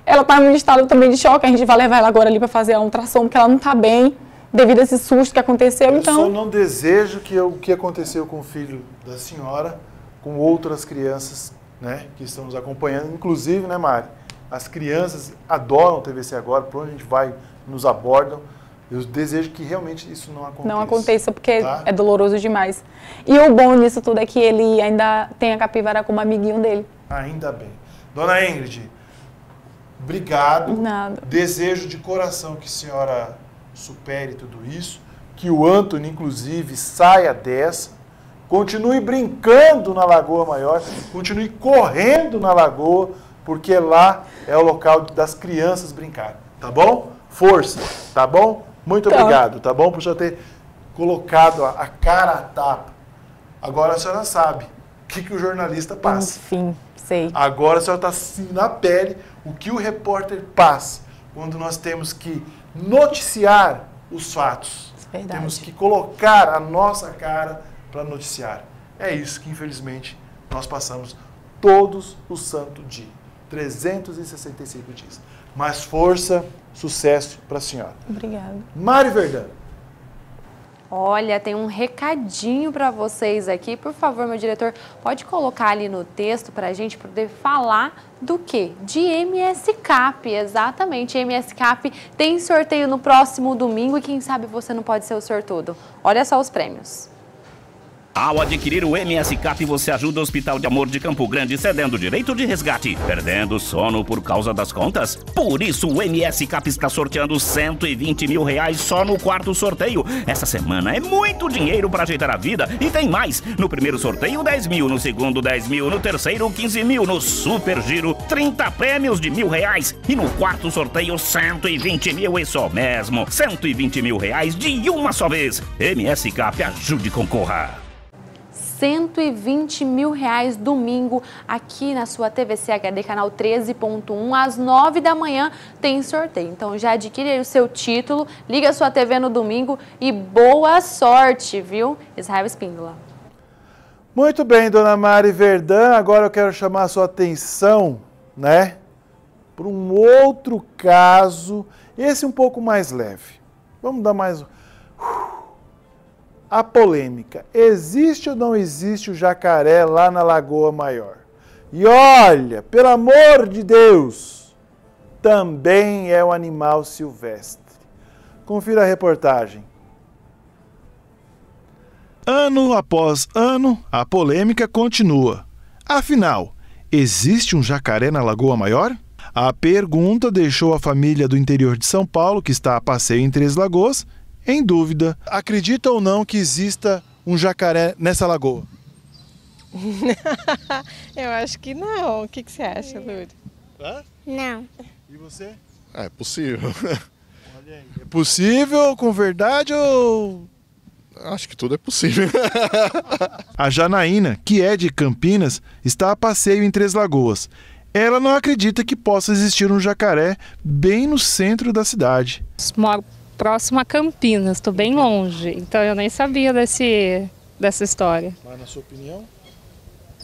Ela está em um estado também de choque, a gente vai levar ela agora ali para fazer a ultrassom, porque ela não está bem, devido a esse susto que aconteceu. Eu então... só não desejo que o que aconteceu com o filho da senhora, com outras crianças, né, que estão nos acompanhando, inclusive, né, Mari, as crianças adoram o T V C agora, por onde a gente vai, nos abordam. Eu desejo que realmente isso não aconteça. Não aconteça, porque tá? É doloroso demais. E o bom nisso tudo é que ele ainda tem a capivara como amiguinho dele. Ainda bem. Dona Ingrid, obrigado. Nada. Desejo de coração que a senhora supere tudo isso, que o Anthony, inclusive, saia dessa, continue brincando na Lagoa Maior, continue correndo na Lagoa, porque lá é o local das crianças brincar, tá bom? Força, tá bom? Muito então. Obrigado, tá bom? Por já ter colocado a, a cara a tapa. Agora a senhora sabe o que, que o jornalista passa. Enfim. Sei. Agora a senhora está assim na pele o que o repórter passa quando nós temos que noticiar os fatos. Verdade. Temos que colocar a nossa cara para noticiar. É isso que, infelizmente, nós passamos todos os santo dia. trezentos e sessenta e cinco dias. Mas força, sucesso para a senhora. Obrigada. Mari Verdã. Olha, tem um recadinho para vocês aqui. Por favor, meu diretor, pode colocar ali no texto para a gente poder falar do quê? De M S Cap, exatamente. M S Cap tem sorteio no próximo domingo e quem sabe você não pode ser o sortudo. Olha só os prêmios. Ao adquirir o M S Cap, você ajuda o Hospital de Amor de Campo Grande cedendo direito de resgate. Perdendo sono por causa das contas? Por isso, o M S Cap está sorteando cento e vinte mil reais só no quarto sorteio. Essa semana é muito dinheiro para ajeitar a vida e tem mais. No primeiro sorteio, dez mil. No segundo, dez mil. No terceiro, quinze mil. No super giro, trinta prêmios de mil reais. E no quarto sorteio, cento e vinte mil. E só mesmo, cento e vinte mil reais de uma só vez. M S Cap, ajude e concorra. cento e vinte mil reais domingo aqui na sua T V C H D, canal treze ponto um, às nove da manhã tem sorteio. Então já adquire aí o seu título, liga a sua T V no domingo e boa sorte, viu? Israel Espíndola. Muito bem, dona Mari Verdã, agora eu quero chamar a sua atenção, né, para um outro caso, esse um pouco mais leve. Vamos dar mais um... A polêmica, existe ou não existe o jacaré lá na Lagoa Maior? E olha, pelo amor de Deus, também é um animal silvestre. Confira a reportagem. Ano após ano, a polêmica continua. Afinal, existe um jacaré na Lagoa Maior? A pergunta deixou a família do interior de São Paulo, que está a passeio em Três Lagoas, em dúvida. Acredita ou não que exista um jacaré nessa lagoa? Eu acho que não. O que que você acha, Lourdes? Hã? Não. E você? Ah, é possível. Olha aí. É possível, com verdade ou... Acho que tudo é possível. A Janaína, que é de Campinas, está a passeio em Três Lagoas. Ela não acredita que possa existir um jacaré bem no centro da cidade. Moro próximo a Campinas, estou bem longe, então eu nem sabia desse, dessa história. Mas na sua opinião?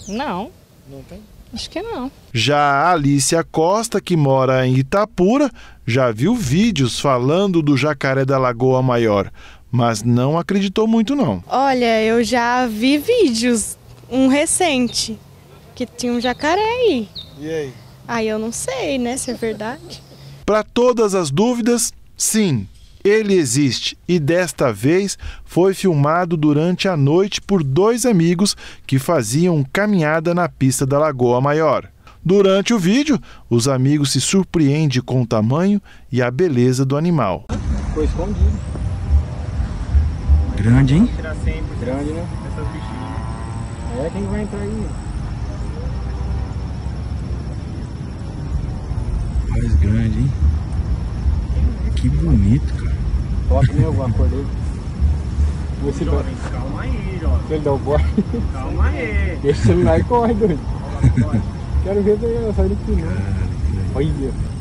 Não. Não tem? Acho que não. Já a Alicia Costa, que mora em Itapura, já viu vídeos falando do jacaré da Lagoa Maior, mas não acreditou muito não. Olha, eu já vi vídeos, um recente, que tinha um jacaré aí. E aí? Aí eu não sei, né, se é verdade. Para todas as dúvidas, sim. Ele existe e desta vez foi filmado durante a noite por dois amigos que faziam caminhada na pista da Lagoa Maior. Durante o vídeo, os amigos se surpreendem com o tamanho e a beleza do animal. Foi escondido. Grande, hein? Grande, né? Essas bichinhas. É, quem vai entrar aí? Mais grande, hein? Que bonito, cara. Coloca nem alguma coisa aí. Esse jovem, vai... Calma aí, jovem. Se ele dá o boy. Calma aí. Deixa o celular e corre, doido. Quero ver daí, ela sai do final. Olha.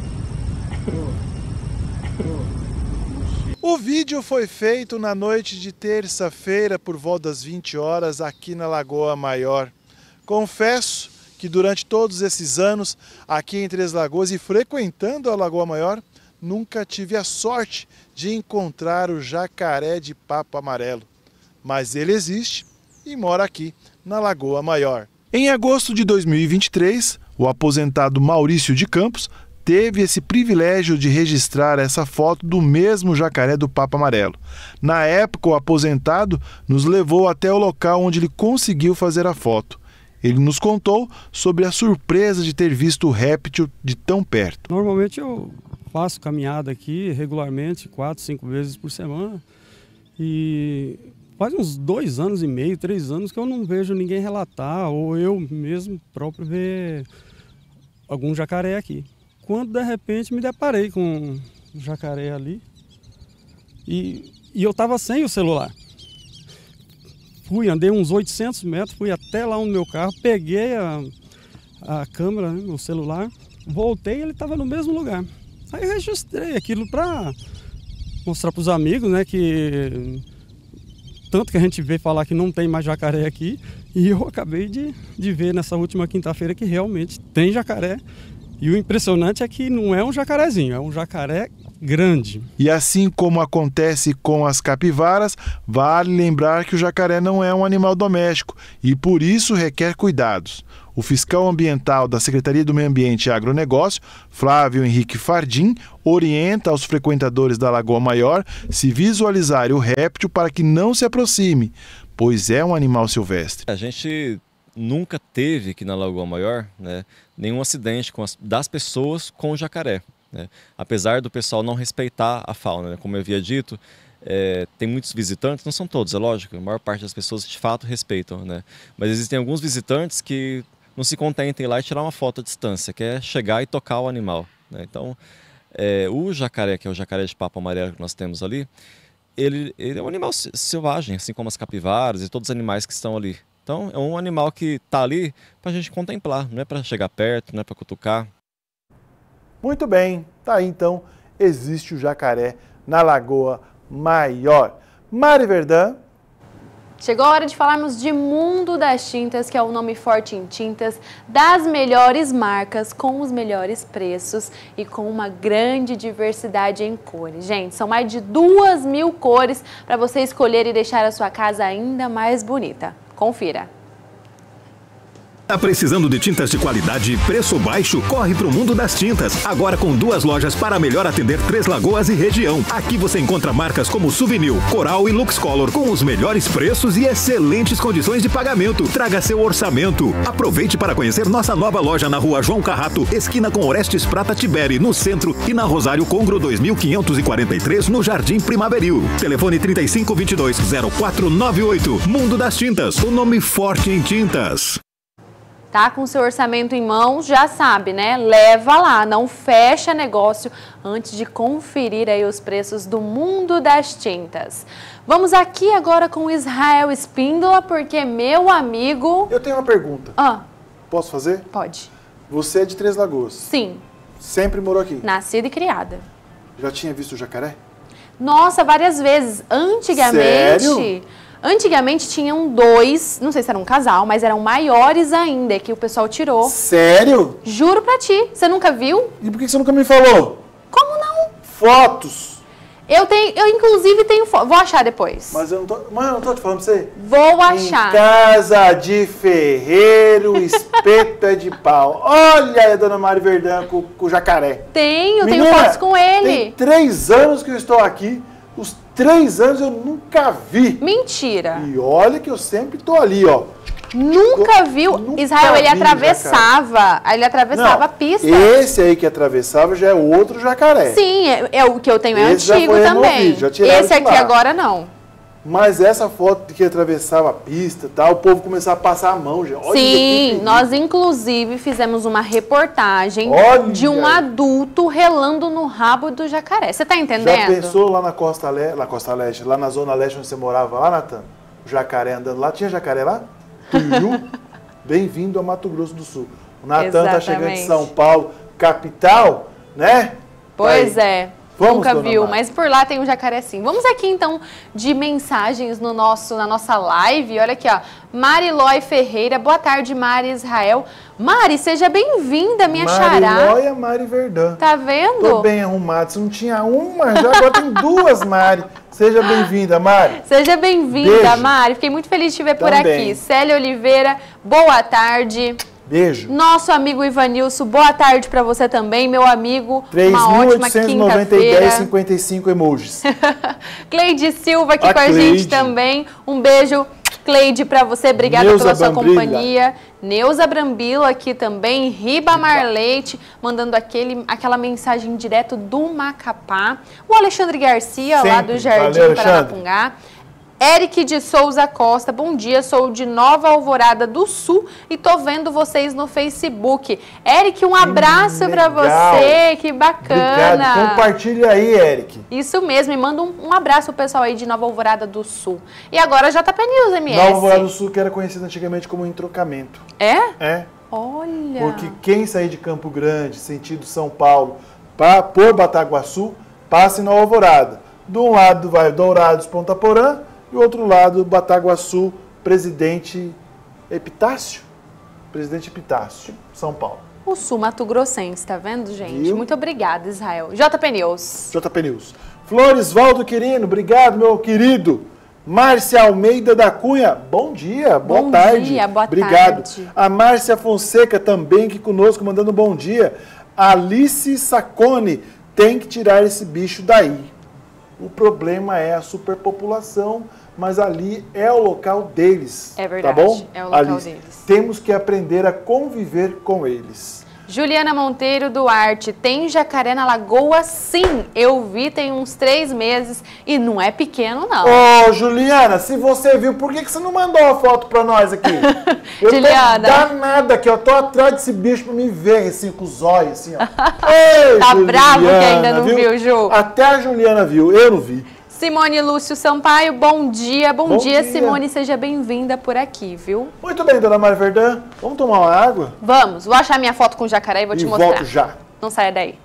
O vídeo foi feito na noite de terça-feira, por volta das vinte horas, aqui na Lagoa Maior. Confesso que durante todos esses anos, aqui em Três Lagoas e frequentando a Lagoa Maior, nunca tive a sorte de encontrar o jacaré de papo amarelo, mas ele existe e mora aqui na Lagoa Maior. Em agosto de dois mil e vinte e três, o aposentado Maurício de Campos teve esse privilégio de registrar essa foto do mesmo jacaré do papo amarelo. Na época, o aposentado nos levou até o local onde ele conseguiu fazer a foto. Ele nos contou sobre a surpresa de ter visto o réptil de tão perto. Normalmente eu faço caminhada aqui regularmente, quatro, cinco vezes por semana. E faz uns dois anos e meio, três anos que eu não vejo ninguém relatar, ou eu mesmo próprio ver algum jacaré aqui. Quando de repente me deparei com um jacaré ali e, e eu estava sem o celular. Fui, andei uns oitocentos metros, fui até lá no meu carro, peguei a, a câmera, né, meu celular, voltei e ele estava no mesmo lugar. Aí eu registrei aquilo para mostrar para os amigos, né, que tanto que a gente veio falar que não tem mais jacaré aqui, e eu acabei de, de ver nessa última quinta-feira que realmente tem jacaré, e o impressionante é que não é um jacarezinho, é um jacaré grande. E assim como acontece com as capivaras, vale lembrar que o jacaré não é um animal doméstico e por isso requer cuidados. O fiscal ambiental da Secretaria do Meio Ambiente e Agronegócio, Flávio Henrique Fardim, orienta aos frequentadores da Lagoa Maior se visualizarem o réptil para que não se aproxime, pois é um animal silvestre. A gente nunca teve aqui na Lagoa Maior, né, nenhum acidente com as, das pessoas com o jacaré, né? Apesar do pessoal não respeitar a fauna, né? Como eu havia dito, É, tem muitos visitantes, não são todos, é lógico, a maior parte das pessoas de fato respeitam, né? Mas existem alguns visitantes que não se contentem lá e tirar uma foto à distância, que é chegar e tocar o animal, né? Então, é, o jacaré, que é o jacaré de papo amarelo que nós temos ali, ele, ele é um animal selvagem, assim como as capivaras e todos os animais que estão ali. Então, é um animal que está ali para a gente contemplar, não é para chegar perto, não é para cutucar. Muito bem, tá aí então, existe o jacaré na Lagoa Maior. Mari Verdã. Chegou a hora de falarmos de Mundo das Tintas, que é o nome forte em tintas, das melhores marcas, com os melhores preços e com uma grande diversidade em cores. Gente, são mais de duas mil cores para você escolher e deixar a sua casa ainda mais bonita. Confira! Tá precisando de tintas de qualidade e preço baixo? Corre pro Mundo das Tintas, agora com duas lojas para melhor atender Três Lagoas e região. Aqui você encontra marcas como Souvenir, Coral e Lux Color, com os melhores preços e excelentes condições de pagamento. Traga seu orçamento. Aproveite para conhecer nossa nova loja na rua João Carrato, esquina com Orestes Prata Tiberi, no centro, e na Rosário Congro dois mil quinhentos e quarenta e três, no Jardim Primaveril. Telefone trinta e cinco, vinte e dois, zero quatro, noventa e oito. Mundo das Tintas, o nome forte em tintas. Tá com seu orçamento em mãos, já sabe, né? Leva lá, não fecha negócio antes de conferir aí os preços do Mundo das Tintas. Vamos aqui agora com o Israel Espíndola, porque, meu amigo... Eu tenho uma pergunta. Ah. Posso fazer? Pode. Você é de Três Lagoas? Sim. Sempre morou aqui? Nascida e criada. Já tinha visto o jacaré? Nossa, várias vezes. Antigamente... Sério? Antigamente tinham dois, não sei se era um casal, mas eram maiores ainda, que o pessoal tirou. Sério? Juro pra ti. Você nunca viu? E por que você nunca me falou? Como não? Fotos. Eu tenho, eu inclusive tenho foto. Vou achar depois. Mas eu não tô, mas eu não tô te falando pra você. Vou achar. Em casa de ferreiro, espeto é de pau. Olha a dona Mari Verdã com o jacaré. Tenho, Menina, tenho fotos com ele. Tem três anos que eu estou aqui. Os três anos eu nunca vi. Mentira. E olha que eu sempre tô ali, ó. Nunca viu? Nunca Israel, ele vi atravessava. Ele atravessava Não, a pista. Esse aí que atravessava já é outro jacaré. Sim, é, é o que eu tenho, é esse antigo já também. Já esse aqui agora não. Mas essa foto de que atravessava a pista, tá? O povo começou a passar a mão já. Olha, sim, nós inclusive fizemos uma reportagem Olha. de um adulto relando no rabo do jacaré. Você tá entendendo? Já pensou lá na Costa Leste, lá, Costa Leste, lá na Zona Leste onde você morava lá, Natan? O jacaré andando lá. Tinha jacaré lá? Bem-vindo a Mato Grosso do Sul. O Natan tá chegando de São Paulo, capital, né? Pois Aí. é. Vamos, Nunca viu, Mari. Mas por lá tem um jacaré sim. Vamos aqui então de mensagens no nosso, na nossa live. Olha aqui, ó. Marilói Ferreira. Boa tarde, Mari Israel. Mari, seja bem-vinda, minha Marilói xará. Marilói é Mari Verdã. Tá vendo? Tô bem arrumada. Se não tinha uma, já agora tem duas, Mari. Seja bem-vinda, Mari. Seja bem-vinda, Mari. Fiquei muito feliz de te ver Também. por aqui. Célia Oliveira, boa tarde. Beijo. Nosso amigo Ivanilson, boa tarde pra você também, meu amigo. três mil oitocentos e noventa e dez, cinquenta e cinco emojis. Cleide Silva aqui a com Cleide. a gente também. Um beijo, Cleide, pra você. Obrigada Neuza pela sua Brambilla. companhia. Neuza Brambilla aqui também. Ribamar Leite, mandando aquele, aquela mensagem direto do Macapá. O Alexandre Garcia, Sempre. lá do Jardim Valeu, Paranapungá. Eric de Souza Costa, bom dia, sou de Nova Alvorada do Sul e tô vendo vocês no Facebook. Eric, um abraço hum, pra você, que bacana. Obrigado. Compartilha aí, Eric. Isso mesmo, e manda um, um abraço pro pessoal aí de Nova Alvorada do Sul. E agora J P News, M S. Nova Alvorada do Sul, que era conhecida antigamente como Entrocamento. É? É. Olha. Porque quem sair de Campo Grande, sentido São Paulo, pra, por Bataguaçu, passa em Nova Alvorada. De um lado vai Dourados, Ponta Porã, e o outro lado, Bataguaçu, Presidente Epitácio? Presidente Epitácio, São Paulo. O Sul Mato Grossense, tá vendo, gente? Viu? Muito obrigada, Israel. J P News. J P News. Flores Valdo Quirino, obrigado, meu querido. Márcia Almeida da Cunha, bom dia, boa bom tarde. Bom dia, boa obrigado. tarde. A Márcia Fonseca também aqui conosco, mandando um bom dia. Alice Sacone, tem que tirar esse bicho daí. O problema é a superpopulação, mas ali é o local deles. É verdade, tá bom? É o local ali. deles. Temos que aprender a conviver com eles. Juliana Monteiro Duarte, tem jacaré na lagoa? Sim, eu vi tem uns três meses e não é pequeno não. Ô oh, Juliana, se você viu, por que, que você não mandou a foto pra nós aqui? Eu Juliana. tô danada aqui, eu tô atrás desse bicho pra me ver, assim, com os olhos, assim, ó. Ei, tá Juliana, bravo que ainda não viu? viu, Ju. Até a Juliana viu, eu não vi. Simone Lúcio Sampaio, bom dia, bom, bom dia, dia, Simone, seja bem-vinda por aqui, viu? Muito bem, dona Mari Verdã, vamos tomar uma água? Vamos, vou achar minha foto com o jacaré e vou e te mostrar. volto já. Não saia daí.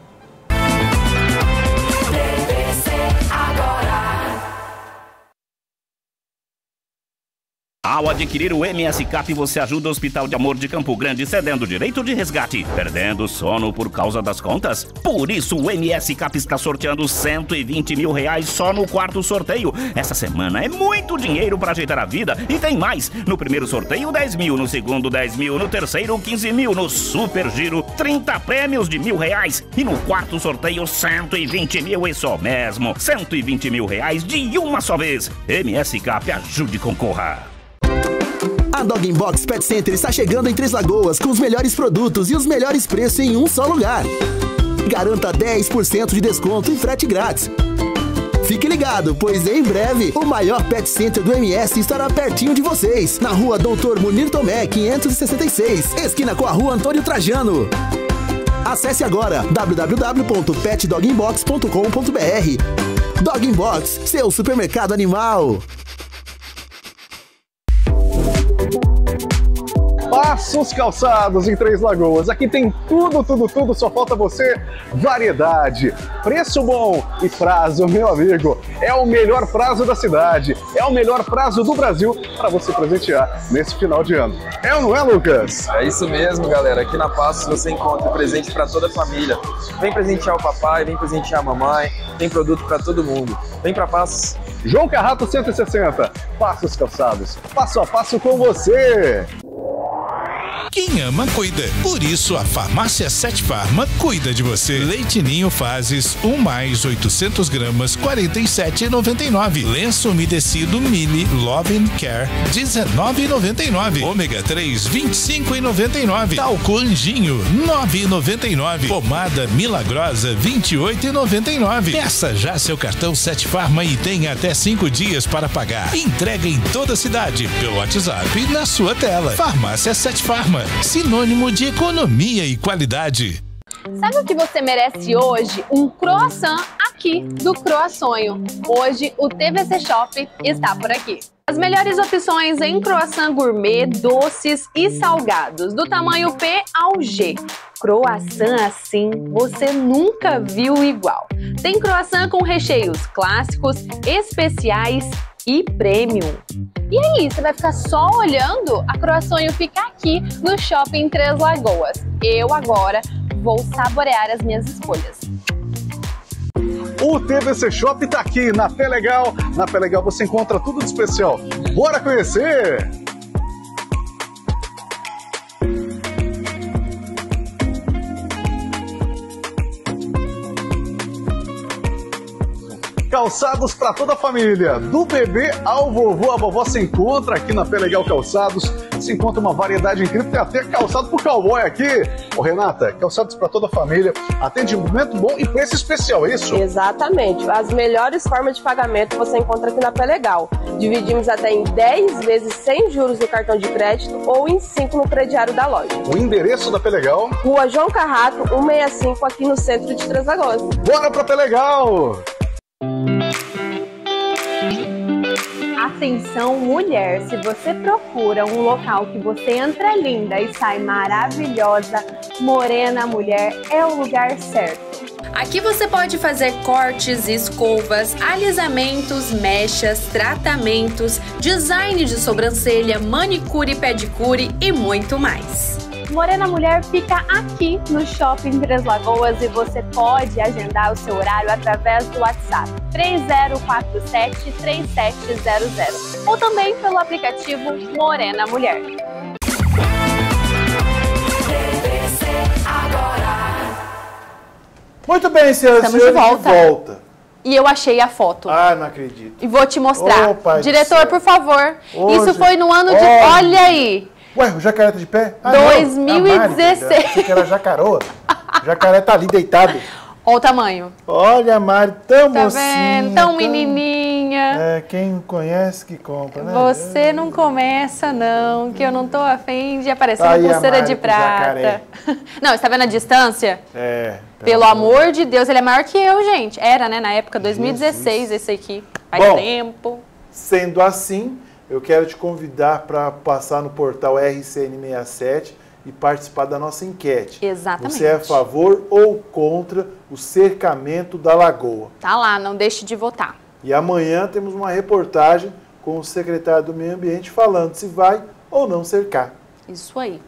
Ao adquirir o M S Cap, você ajuda o Hospital de Amor de Campo Grande cedendo o direito de resgate. Perdendo o sono por causa das contas? Por isso o M S Cap está sorteando cento e vinte mil reais só no quarto sorteio. Essa semana é muito dinheiro para ajeitar a vida e tem mais. No primeiro sorteio dez mil, no segundo dez mil, no terceiro quinze mil, no super giro trinta prêmios de mil reais e no quarto sorteio cento e vinte mil, e só mesmo cento e vinte mil reais de uma só vez. M S Cap, ajude e concorra. A Dog in Box Pet Center está chegando em Três Lagoas com os melhores produtos e os melhores preços em um só lugar. Garanta dez por cento de desconto e frete grátis. Fique ligado, pois em breve o maior pet center do M S estará pertinho de vocês, na rua doutor Munir Tomé, quinhentos e sessenta e seis, esquina com a rua Antônio Trajano. Acesse agora w w w ponto pet dog in box ponto com ponto b r. Dog in Box, seu supermercado animal. Passos Calçados em Três Lagoas. Aqui tem tudo, tudo, tudo, só falta você. Variedade, preço bom e prazo, meu amigo. É o melhor prazo da cidade, é o melhor prazo do Brasil para você presentear nesse final de ano. É ou não é, Lucas? É isso mesmo, galera. Aqui na Passos você encontra presente para toda a família. Vem presentear o papai, vem presentear a mamãe, tem produto para todo mundo. Vem para Passos. João Carrato cento e sessenta, Passos Calçados, passo a passo com você. Quem ama, cuida. Por isso, a farmácia Sete Farma cuida de você. Leite Ninho Fases, um mais, oitocentos gramas, quarenta e sete reais e noventa e nove centavos. Lenço umedecido Mini Love and Care, dezenove reais e noventa e nove centavos. Ômega três, vinte e cinco reais e noventa e nove centavos. Talco Anjinho, nove reais e noventa e nove centavos. Pomada Milagrosa, vinte e oito reais e noventa e nove centavos. Peça já seu cartão Sete Farma e tenha até cinco dias para pagar. Entrega em toda a cidade, pelo WhatsApp na sua tela. Farmácia Sete Farma, sinônimo de economia e qualidade. Sabe o que você merece hoje? Um croissant aqui do Croassonho. Hoje o T V C Shop está por aqui. As melhores opções em croissant gourmet, doces e salgados, do tamanho P ao G. Croissant assim você nunca viu igual. Tem croissant com recheios clássicos, especiais e premium. E aí, você vai ficar só olhando? A Croassonho fica aqui no Shopping Três Lagoas. Eu agora vou saborear as minhas escolhas. O T V C Shop tá aqui na Pé Legal. Na Pé Legal você encontra tudo de especial. Bora conhecer! Calçados para toda a família, do bebê ao vovô, a vovó se encontra aqui na Pé Legal Calçados, se encontra uma variedade incrível, tem até calçado pro cowboy aqui. Ô Renata, calçados para toda a família, atendimento bom e preço especial, é isso? Exatamente, as melhores formas de pagamento você encontra aqui na Pé Legal. Dividimos até em dez vezes sem juros no cartão de crédito ou em cinco no crediário da loja. O endereço da Pé Legal? Rua João Carrato, cento e sessenta e cinco, aqui no centro de Três Lagoas. Bora pra Pé Legal! Atenção mulher, se você procura um local que você entra linda e sai maravilhosa, Morena Mulher é o lugar certo. Aqui você pode fazer cortes, escovas, alisamentos, mechas, tratamentos, design de sobrancelha, manicure, pedicure e muito mais. Morena Mulher fica aqui no Shopping Três Lagoas e você pode agendar o seu horário através do WhatsApp três zero quatro sete, três sete zero zero ou também pelo aplicativo Morena Mulher. Muito bem, senhoras e senhores, de volta. De volta. E eu achei a foto. Ah, não acredito. E vou te mostrar. Oh, diretor, por favor. Oh, isso gente. Foi no ano de... Oh. Olha aí. Ué, o jacaré tá de pé? Ah, dois mil e dezesseis. Que era jacaroa. O jacaré tá ali deitado. Olha o tamanho. Olha a Mari, tão tá mocinha. Vendo? Tão, tão menininha. É, quem conhece que compra, né? Você não começa não, que eu não tô afim de aparecer tá uma pulseira de prata. Não, você tá vendo a distância? É. Pelo amor Deus. de Deus, ele é maior que eu, gente. Era, né, na época, dois mil e dezesseis, Jesus. Esse aqui. Faz Bom, tempo. Sendo assim... Eu quero te convidar para passar no portal R C N sessenta e sete e participar da nossa enquete. Exatamente. Você é a favor ou contra o cercamento da lagoa? Tá lá, não deixe de votar. E amanhã temos uma reportagem com o secretário do Meio Ambiente falando se vai ou não cercar. Isso aí.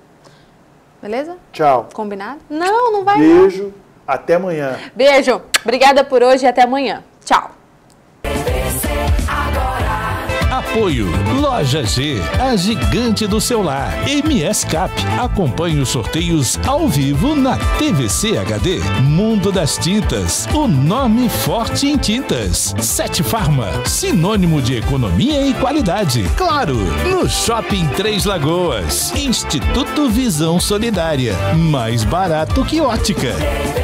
Beleza? Tchau. Combinado? Não, não vai. Beijo. Não. Até amanhã. Beijo. Obrigada por hoje e até amanhã. Tchau. Apoio Loja G, a gigante do seu lar. M S Cap, acompanhe os sorteios ao vivo na T V C H D. Mundo das Tintas, o nome forte em tintas. Sete Farma, sinônimo de economia e qualidade. Claro, no Shopping Três Lagoas. Instituto Visão Solidária, mais barato que ótica.